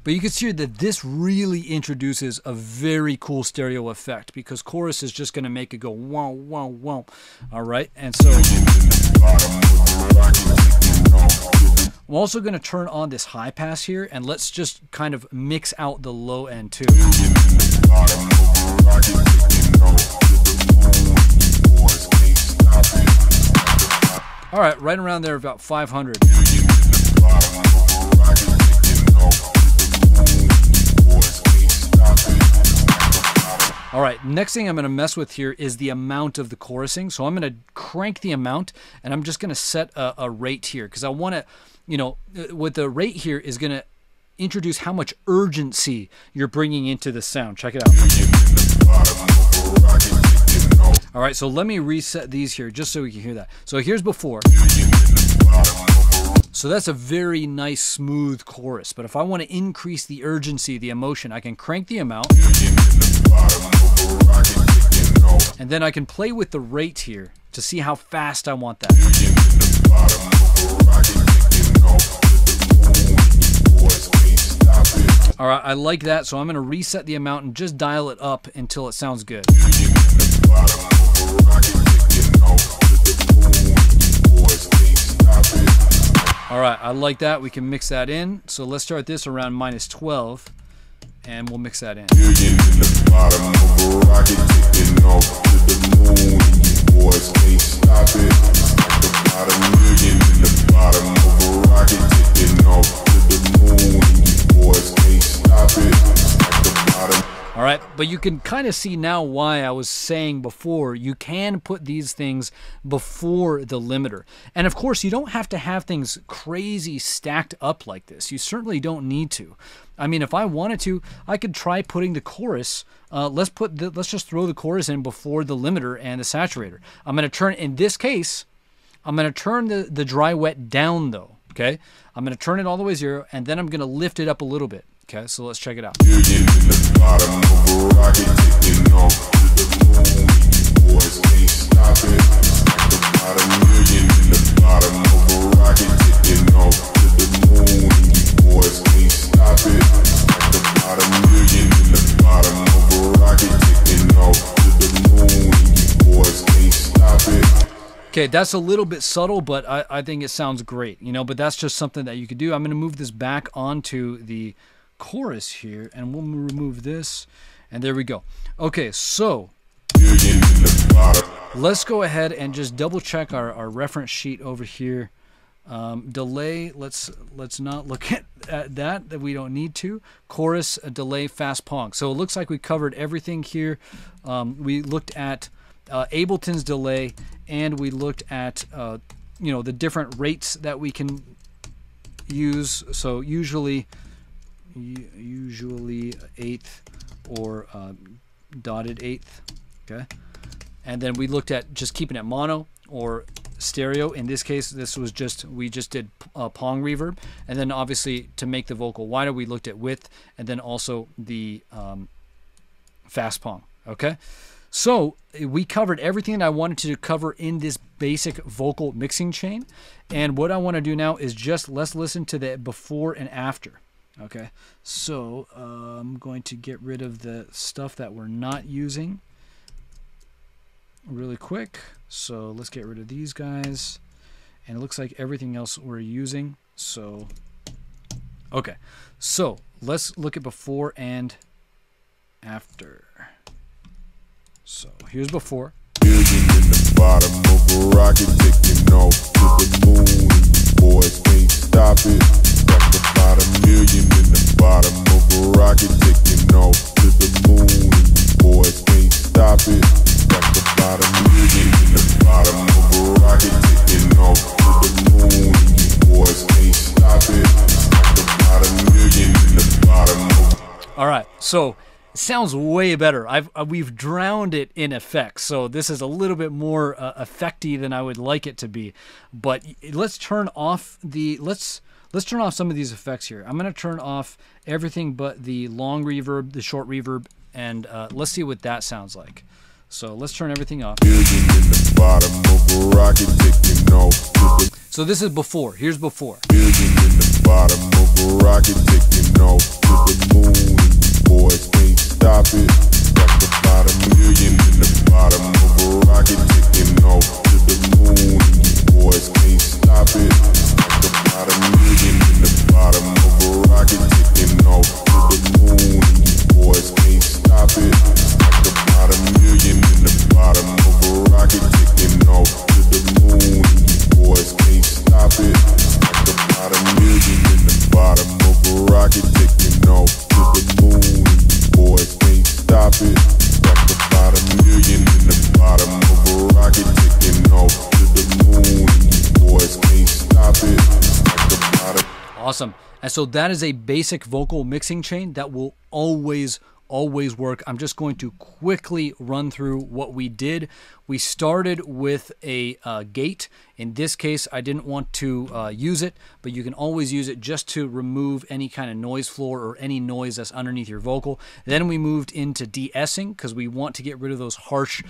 But you can see that this really introduces a very cool stereo effect, because chorus is just going to make it go wow, wow, wow. All right, and so I'm also going to turn on this high pass here, and let's just kind of mix out the low end too. All right, right around there, about 500. All right, next thing I'm going to mess with here is the amount of the chorusing. So I'm going to crank the amount, and I'm just going to set a rate here, because I want to, you know, with the rate here is going to introduce how much urgency you're bringing into the sound. Check it out. All right, so let me reset these here just so we can hear that. So here's before. So that's a very nice smooth chorus, but if I want to increase the urgency, the emotion, I can crank the amount. And then I can play with the rate here to see how fast I want that. All right, I like that, so I'm going to reset the amount and just dial it up until it sounds good. All right, I like that. We can mix that in. So let's start this around -12, and we'll mix that in. All right, but you can kind of see now why I was saying before, you can put these things before the limiter. And of course, you don't have to have things crazy stacked up like this. You certainly don't need to. I mean, if I wanted to, I could try putting the chorus. Let's just throw the chorus in before the limiter and the saturator. I'm going to turn, in this case, I'm going to turn the dry wet down though, okay? I'm going to turn it all the way 0, and then I'm going to lift it up a little bit. Okay, so let's check it out. Okay, that's a little bit subtle, but I think it sounds great, you know, but that's just something that you could do. I'm going to move this back onto the chorus here, and we'll remove this, and there we go. Okay, so let's go ahead and just double check our reference sheet over here. Delay, let's not look at that we don't need to. Chorus, delay, fast pong. So it looks like we covered everything here. We looked at Ableton's delay, and we looked at you know, the different rates that we can use. So usually 1/8 or dotted 1/8, okay? And then we looked at just keeping it mono or stereo. In this case, this was just, we just did Pong reverb. And then obviously to make the vocal wider, we looked at width, and then also the fast Pong, okay? So we covered everything that I wanted to cover in this basic vocal mixing chain. And what I wanna do now is just, let's listen to the before and after. Okay, so I'm going to get rid of the stuff that we're not using really quick. So let's get rid of these guys, and it looks like everything else we're using. So okay, so let's look at before and after. So here's before. All right, so it sounds way better. We've drowned it in effects, so this is a little bit more effecty than I would like it to be. But let's turn off the let's turn off some of these effects here. I'm going to turn off everything but the long reverb, the short reverb, and let's see what that sounds like. So let's turn everything off. So this is before. Here's before. Stop it, stop the bottom million in the bottom of a rocket taking off to the moon. You boys can't stop it, stop the bottom million in the bottom of a rocket taking off to the moon. You boys can't stop it, stop the bottom million in the bottom of a rocket taking off to the moon. You boys can't stop it, stop the bottom million in the bottom of a rocket taking off to the moon. Boys can't stop it. Stop the bottom million in the bottom of a rocket taking off to the moon. Boys can't stop it. Stop the bottom. Awesome. And so that is a basic vocal mixing chain that will always work. I'm just going to quickly run through what we did. We started with a gate. In this case, I didn't want to use it, but you can always use it just to remove any kind of noise floor or any noise that's underneath your vocal. Then we moved into de-essing because we want to get rid of those harsh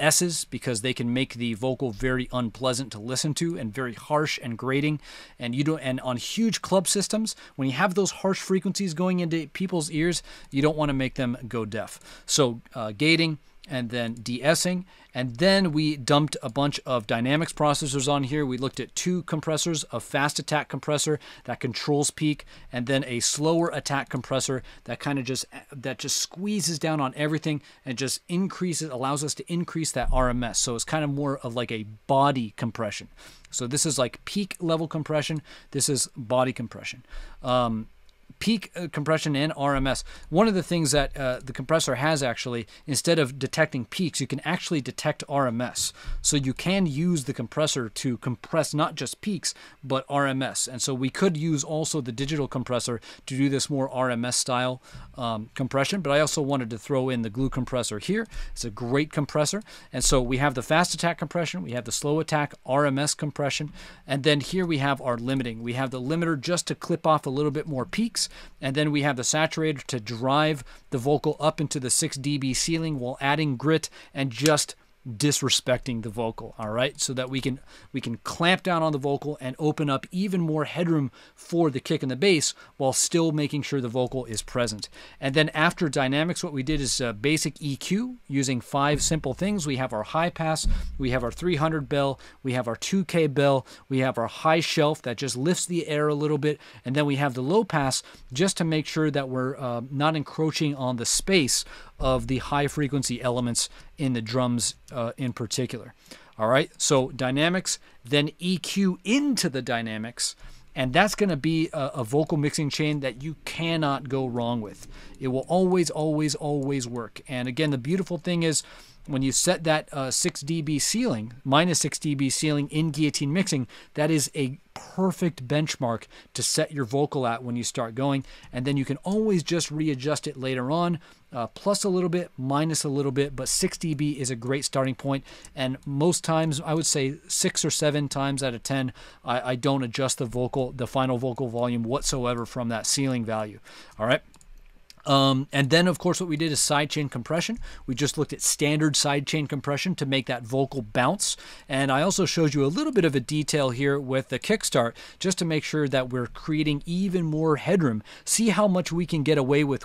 S's because they can make the vocal very unpleasant to listen to and very harsh and grating. And you don't, and on huge club systems, when you have those harsh frequencies going into people's ears, you don't want to make them go deaf. So gating, and then de-essing, and then we dumped a bunch of dynamics processors on here. We looked at two compressors, a fast attack compressor that controls peak, and then a slower attack compressor that kind of just squeezes down on everything and just increases, allows us to increase that RMS. So it's kind of more of like a body compression. So this is like peak level compression. This is body compression. Peak compression and RMS. One of the things that the compressor has actually, instead of detecting peaks, you can actually detect RMS. So you can use the compressor to compress not just peaks, but RMS. And so we could use also the digital compressor to do this more RMS style compression, but I also wanted to throw in the glue compressor here. It's a great compressor. And so we have the fast attack compression, we have the slow attack RMS compression, and then here we have our limiting. We have the limiter just to clip off a little bit more peaks, and then we have the saturator to drive the vocal up into the 6 dB ceiling while adding grit and just disrespecting the vocal. All right, so that we can clamp down on the vocal and open up even more headroom for the kick and the bass while still making sure the vocal is present. And then after dynamics, what we did is basic EQ using 5 simple things. We have our high pass, we have our 300 bell, we have our 2K bell, we have our high shelf that just lifts the air a little bit, and then we have the low pass just to make sure that we're not encroaching on the space of the high frequency elements in the drums in particular. All right, so dynamics, then EQ into the dynamics, and that's going to be a vocal mixing chain that you cannot go wrong with. It will always work. And again, the beautiful thing is when you set that 6 dB ceiling, minus 6 dB ceiling in guillotine mixing, that is a perfect benchmark to set your vocal at when you start going. And then you can always just readjust it later on, plus a little bit, minus a little bit, but 6 dB is a great starting point. And most times, I would say 6 or 7 times out of 10, I don't adjust the final vocal volume whatsoever from that ceiling value. All right. And then, of course, what we did is sidechain compression. We just looked at standard sidechain compression to make that vocal bounce. And I also showed you a little bit of a detail here with the kickstart, just to make sure that we're creating even more headroom. See how much we can get away with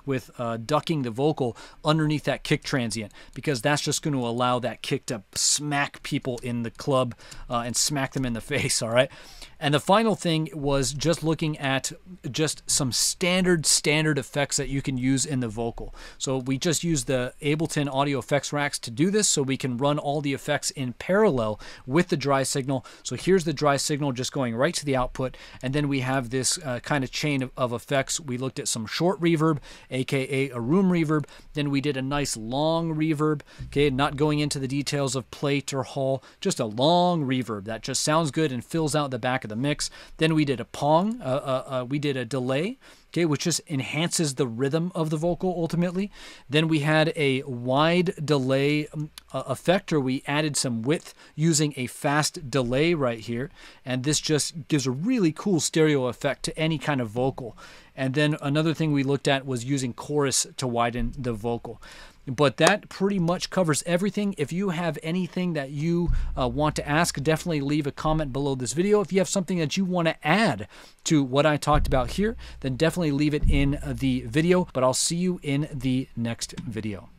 ducking the vocal underneath that kick transient, because that's just going to allow that kick to smack people in the club and smack them in the face, all right? And the final thing was just looking at just some standard effects that you can use in the vocal. So we just use the Ableton audio effects racks to do this, so we can run all the effects in parallel with the dry signal. So here's the dry signal just going right to the output. And then we have this kind of chain of effects. We looked at some short reverb, AKA a room reverb. Then we did a nice long reverb, okay? Not going into the details of plate or hall, just a long reverb that just sounds good and fills out the back of the mix. Then we did a pong, we did a delay, okay, which just enhances the rhythm of the vocal ultimately. Then we had a wide delay effect, or we added some width using a fast delay right here, and this just gives a really cool stereo effect to any kind of vocal. And then another thing we looked at was using chorus to widen the vocal. But that pretty much covers everything. If you have anything that you want to ask, definitely leave a comment below this video. If you have something that you want to add to what I talked about here, then definitely leave it in the video. But I'll see you in the next video.